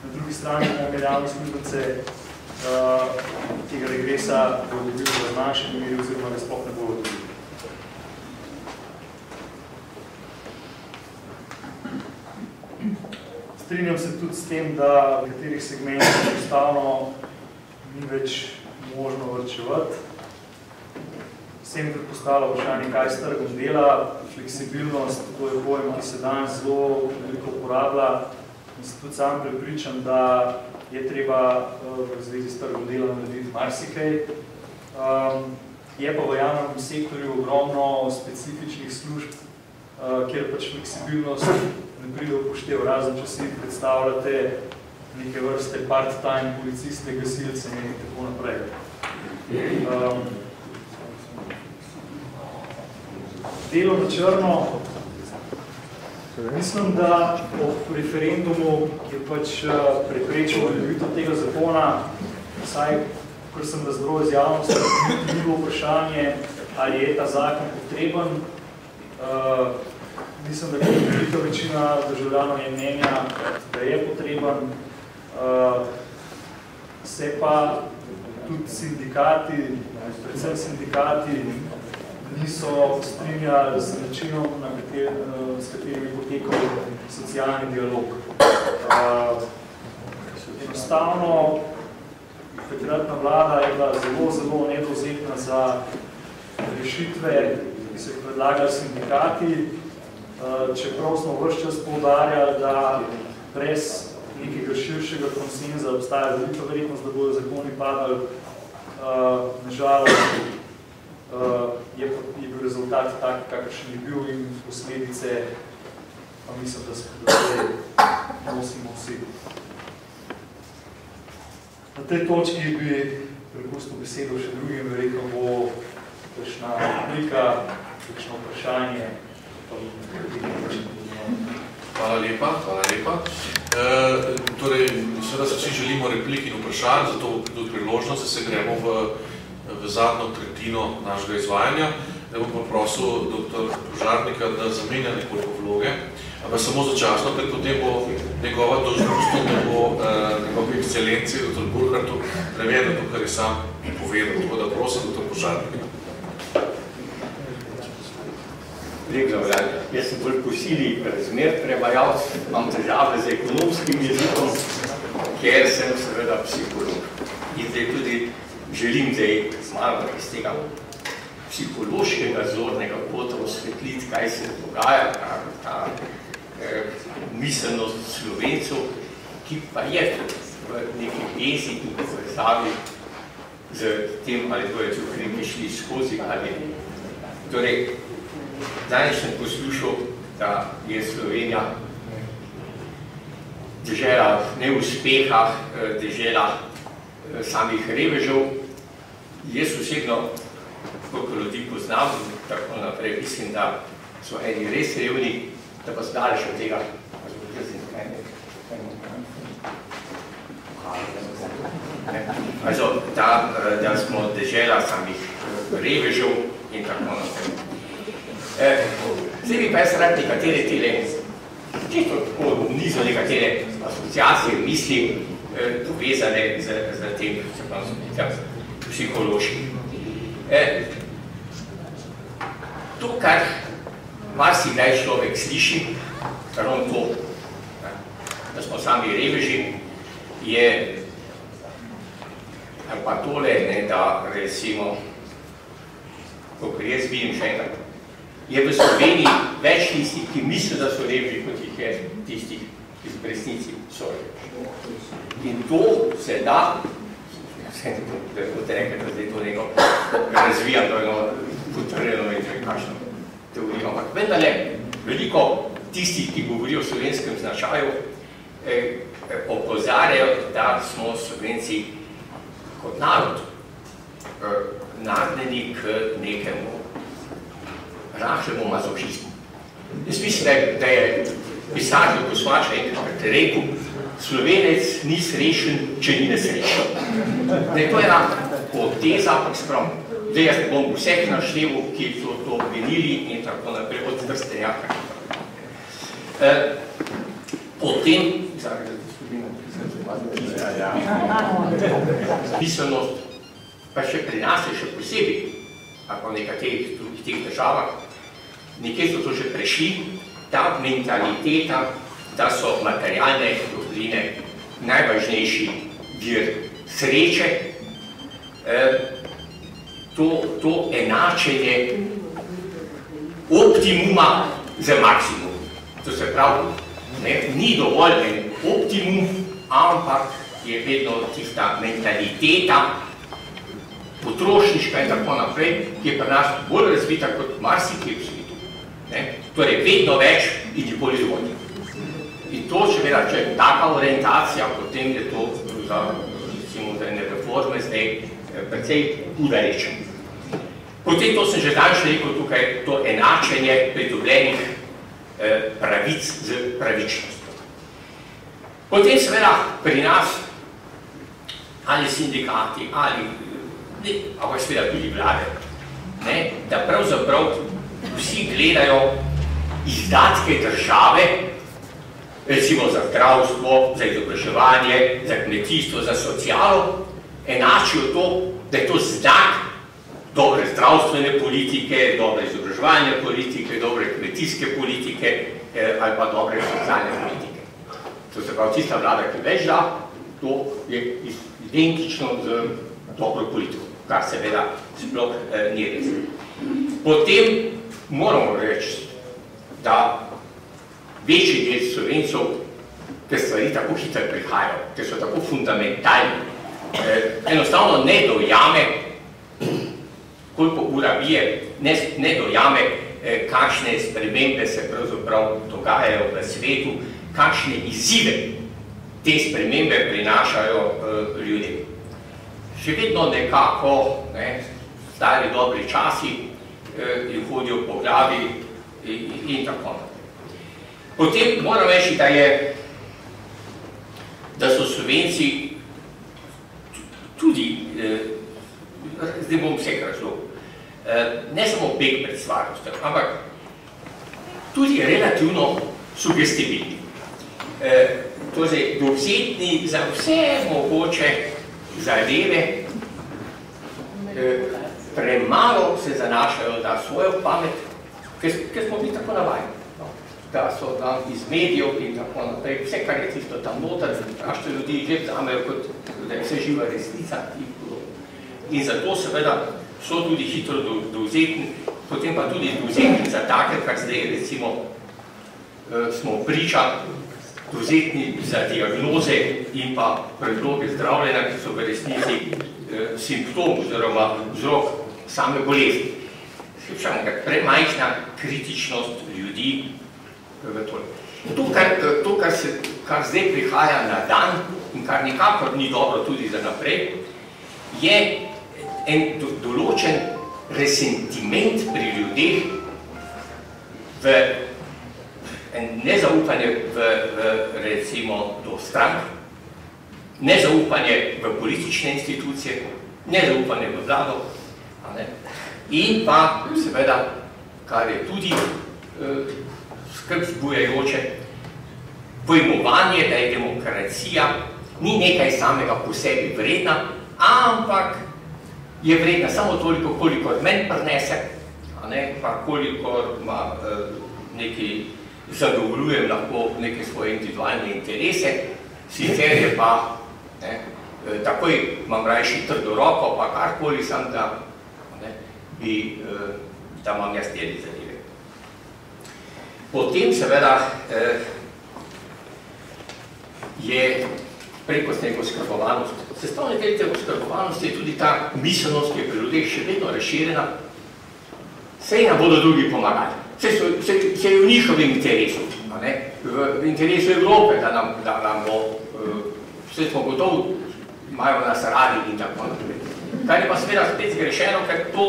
na drugi strani bomo imeli javne službence, tega regresa bo dobil v manjši meri, oziroma ga sploh ne bodo dobili. Strinjam se tudi s tem, da v nekaterih segmentih enostavno ni več možno vrčevati. Vsem je postalo vprašanje, kaj s trgom dela, fleksibilnost, to je pojem, ki se danes zelo veliko uporablja. In se tudi sam prepričam, da je treba v zvezi s trgom dela narediti marsikaj. Um, je pa v javnem sektorju ogromno specifičnih služb, kjer pač fleksibilnost ne pride upoštev, razen če si predstavljate neke vrste part-time policiste, gasilce in tako naprej. Um, delo na črno, mislim, da ob referendumu, ki je pač preprečil uveljavitev tega zakona, vsaj, kar sem razdrol z javnostjo, ni bilo vprašanje, ali je ta zakon potreben. Uh, mislim, da je velika večina državljanov je mnenja, da je potreben. Uh, se pa tudi sindikati, predvsem sindikati, niso strinjali z načinom, na kater, s katerim je potekal socialni dialog. Uh, enostavno, takratna vlada je bila zelo, zelo nedovzetna za rešitve, ki so jih predlagali sindikati, čeprav smo vrš čas poudarjali, da brez nekega širšega konsenza obstaja velika verjetnost, da bodo zakoni padali. Na žalost je bil rezultat tak, kakršen je bil, in posledice pa mislim, da se nosimo vsi. Na tej točki bi prepustil besedo še drugim, verjetno bo kakšna oblika, kakšno vprašanje. Hvala lepa, hvala lepa. E, torej, seveda se vsi želimo replik in vprašanj, zato tudi priložnost, da se gremo v, v zadnjo tretjino našega izvajanja. Da bom pa prosil doktor Požarnika, da zamenja nekoliko vloge, ampak samo začasno, ker potem bo njegova dožnost, da bo njegovi ekscelenci, doktor Burhartu, prevedel to, kar je sam povedal. Tako da prosim, doktor Požarnika. Jaz sem bolj posili razmer prevajalc, imam težave z ekonomskim jezikom, ker sem seveda psiholog. In zdaj tudi želim zdaj malo iz tega psihološkega zornega kota osvetliti, kaj se dogaja, ta eh, miselnost Slovencev, ki pa je v neki vezi in povezavi z tem, ali bojo tukaj mi šli skozi, ali torej, danes sem poslušal, da je Slovenija dežela neuspeha, dežela samih revežev. Jaz osebno, koliko ljudi poznam in tako naprej, mislim, da so eni res revni, da pa zdaleč od tega. Also, da, da smo dežela samih revežev in tako naprej. Zdaj bi pa jaz rad nekatere tele, čisto tako niso nekatere asociacije, misli, povezane z tem psihološkim. To, kar marsikdaj človek sliši, kar on to, da smo sami reveži, je pa tole, da recimo, kako jaz vidim še enkrat, je v Sloveniji več tistih, ki mislijo, da so reveži, kot jih je tistih, ki v resnici so reveži. In to se da, vse boste rekli, da zdaj to neko razvijam, to eno potrjeno in nekakšno teorijo, ampak vendarle, veliko tistih, ki govorijo o slovenskem značaju, eh, opozarjajo, da smo Slovenci kot narod eh, nagnjeni k nekemu rahlemu mazohizmu. Jaz mislim, da je pisatelj Kosmač enkrat rekel, Slovenec ni srečen, če ni nesrečen. Da je to ena poteza, da jaz bom vseh našteval, ki so to venili in tako naprej, od vrstenjaka. Potem, miselnost, pa še pri nas je še posebej, ali pa v nekaterih drugih teh državah, nekje so to že prešli, ta mentaliteta, da so materialne dobline najvažnejši vir sreče, to, to enačenje optimuma z maksimum. To se pravi, ne, ni dovolj en optimum, ampak je vedno tista mentaliteta, potrošniška in tako naprej, ki je pri nas bolj razvita kot marsikje v svetu. Torej, vedno več ide bolj izvodnja. In to, če vedno, če je taka orientacija, potem je to za, recimo, za ene reforme zdaj precej udarečen. Potem, to sem že danes rekel tukaj, to enačenje pridobljenih pravic z pravičnostjo. Potem seveda pri nas ali sindikati, ali ampak seveda tudi vlade, da pravzaprav vsi gledajo izdatke države, recimo za zdravstvo, za izobraževanje, za kmetijstvo, za socialo, enačijo to, da je to znak dobre zdravstvene politike, dobre izobraževalne politike, dobre kmetijske politike ali pa dobre socialne politike. To se pravi, tista vlada, ki več da, to je identično z dobro politiko, kar seveda sploh ni res. Potem moramo reči, da večji del Slovencov te stvari tako hitro prihajajo, ker so tako fundamentalni, enostavno ne dojame, koliko ura bije, ne dojame, kakšne spremembe se pravzaprav dogajajo v svetu, kakšne izzive te spremembe prinašajo ljudem. Še vedno nekako stari dobri časi in hodijo po glavi in tako. Potem moram reči, da so Slovenci tudi, zdaj bom vseh razlogov, ne samo beg pred stvarnostjo, ampak tudi relativno sugestibilni. To je dovzetni za vse mogoče zadeve, premalo se zanašajo na svojo pamet, ker smo bili tako navajeni, da so tam iz medijev in tako naprej, vse, kar je tisto tam noter, našte ljudi že vzamejo kot, da je vse živa resnica in podobno. In zato seveda so tudi hitro dovzetni, potem pa tudi dovzetni za take, kar zdaj recimo smo priča, dovzetni za diagnoze in pa predloge zdravljena, ki so v resnici simptom oziroma vzrok same bolezni. Premajhna kritičnost ljudi v tole. To, kar zdaj prihaja na dan in kar nikakor ni dobro tudi za naprej, je en določen resentiment pri ljudeh v nezaupanje recimo do strank, nezaupanje v politične institucije, nezaupanje v vlado in pa seveda, kar je tudi skrb zbujajoče, pojmovanje, da je demokracija ni nekaj samega po sebi vredna, ampak je vredna samo toliko, kolikor meni prinese, pa kolikor nekaj zadovoljujem lahko neke svoje individualne interese, sicer je pa takoj imam rajši trdo roko, pa karkoli sem, da imam jaz teli zadeve. Potem seveda je preko s neko skrbovanost. Sestavne delite v skrbovanosti je tudi ta miselnost, ki je pri ljudeh še vedno razširjena. Sej nam bodo drugi pomagali. Sej v njihovem interesu, v interesu Evrope, da nam bo, vse smo gotovi, imajo nas radi in tako naprej. Kar je pa seveda spet zgrešeno, ker to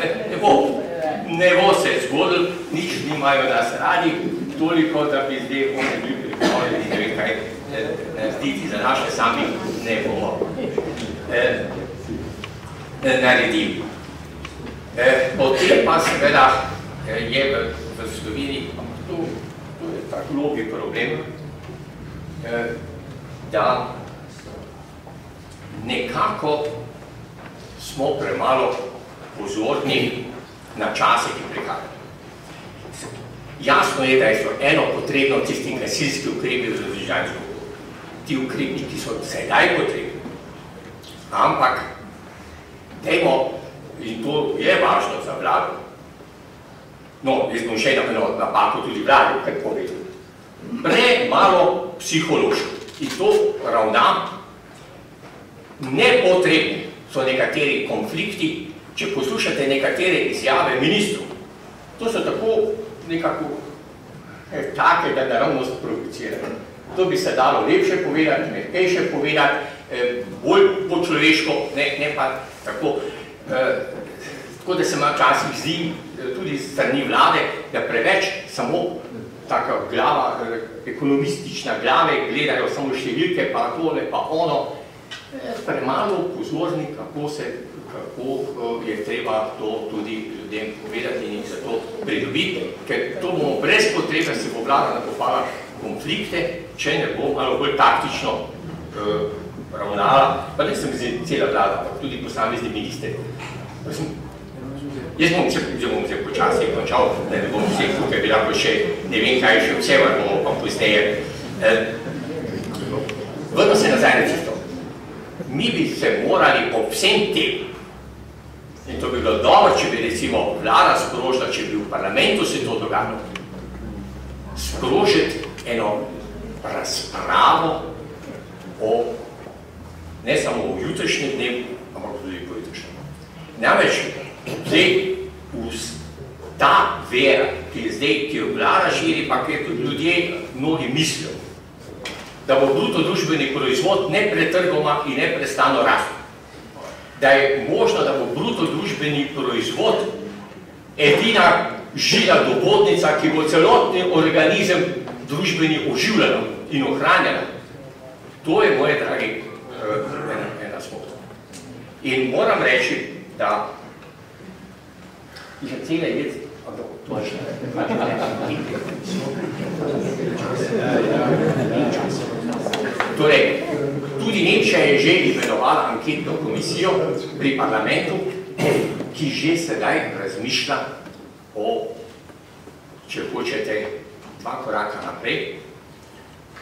ne bo. Ne bo se zgodil, nič nimajo nas radi, toliko, da bi zdaj oni bili pripravljeni, ne vem kaj, zditi za naše sami ne bomo naredili. Potem pa seveda je v Sloveniji, to je tak globi problem, da nekako smo premalo pozorni na čase, ki prihajajo. Jasno je, da je eno potrebno tisti gasilski ukrepi v različanju. Ti ukrepi, ki so sedaj potrebni, ampak dajmo, in to je važno za vlado, no, jaz bom še eno napako tudi vlado, kaj povedal, premalo psihološko in to ravna nepotrebno, so nekateri konflikti. Če poslušate nekatere izjave ministrov, to so tako nekako take, da naravno sprovociramo. To bi se dalo lepše povedati, mehkejše povedati, bolj po človeško, ne pa tako. Tako da se ima včasih zdi, tudi strani vlade, da preveč samo taka glava, ekonomistična glave, gledajo samo številke, pa tole, pa ono, premalo pozorni, kako se kako je treba to tudi ljudem povedati in jih za to pridobiti, ker to bomo brez potrebe se bo vlada nakopala konflikte, če ne bo malo bolj taktično ravnala, pa ne sem cela vlada, pa tudi posamezni minister. Jaz bom se počasje končal, da ne bom vse tukaj bila, ko še ne vem kaj, še vse var bomo pa pozneje. Vrno se nazaj na čisto. Mi bi se morali po vsem tem, in to bi bilo dobro, če bi recimo vlada sprožila, če bi v parlamentu se to dogajalo, sprožiti eno razpravo o, ne samo o jutrišnjem dnem, ampak tudi po jutrišnjem. Namreč, zdaj, ta vera, ki je zdaj, ki jo vlada širi, pa kjer tudi ljudje mnogi mislijo, da bo bruto družbeni proizvod nepretrgoma in neprestano rastel. Da je možno, da bo bruto družbeni proizvod edina žila dogodnica, ki bo celotni organizem družbeni oživljala in ohranjala. To je, moje dragi, ena smota. In moram reči, da jih je cela jed, ampak to je še nekaj. Torej, tudi Nemčija je že imenovala anketno komisijo pri parlamentu, ki že sedaj razmišlja o, če hočete, dva koraka naprej,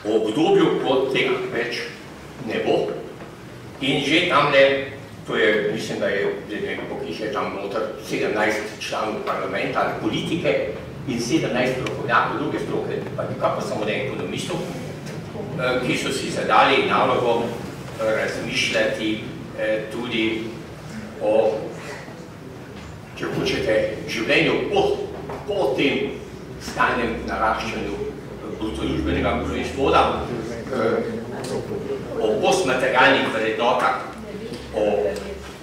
o obdobju, ko tega več ne bo. In že tamle, to je, mislim, da je, da ne vem, ki jih je tam noter, sedemnajst članov parlamenta ali politike in sedemnajst strokovnjakov, druge stroke, pa nekaj pa samo ne ekonomistov, ki so si zadali nalogo razmišljati tudi o, če hočete, življenju po tem stalnem naraščanju bruto družbenega proizvoda, o postmaterialnih vrednotah, o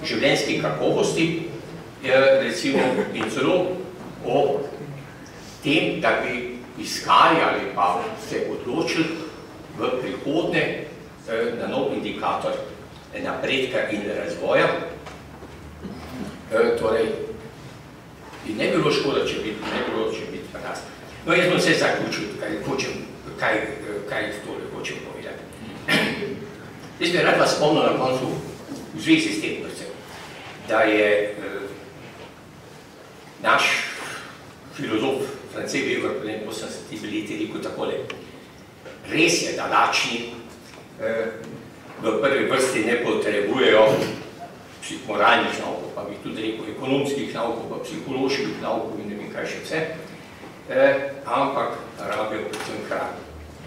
življenjski kakovosti, recimo, in celo o tem, da bi iskali ali pa se odločili v prihodne na nov indikator napredka in razvoja. Torej, in ne bilo škoda, če bi pa nas. No, jaz bom se zaključil, kaj tole hočem povedati. Jaz bi rad vas spomnil na koncu v zvezi s tem predvsem, da je naš filozof Francis Weber pred osemdesetimi leti rekel takole: res je, da lačni v prvi vrsti ne potrebujejo moralnih naukov, pa bi tudi rekel ekonomskih naukov, pa psiholoških naukov in ne vem kaj še vse, ampak rabijo predvsem hrano.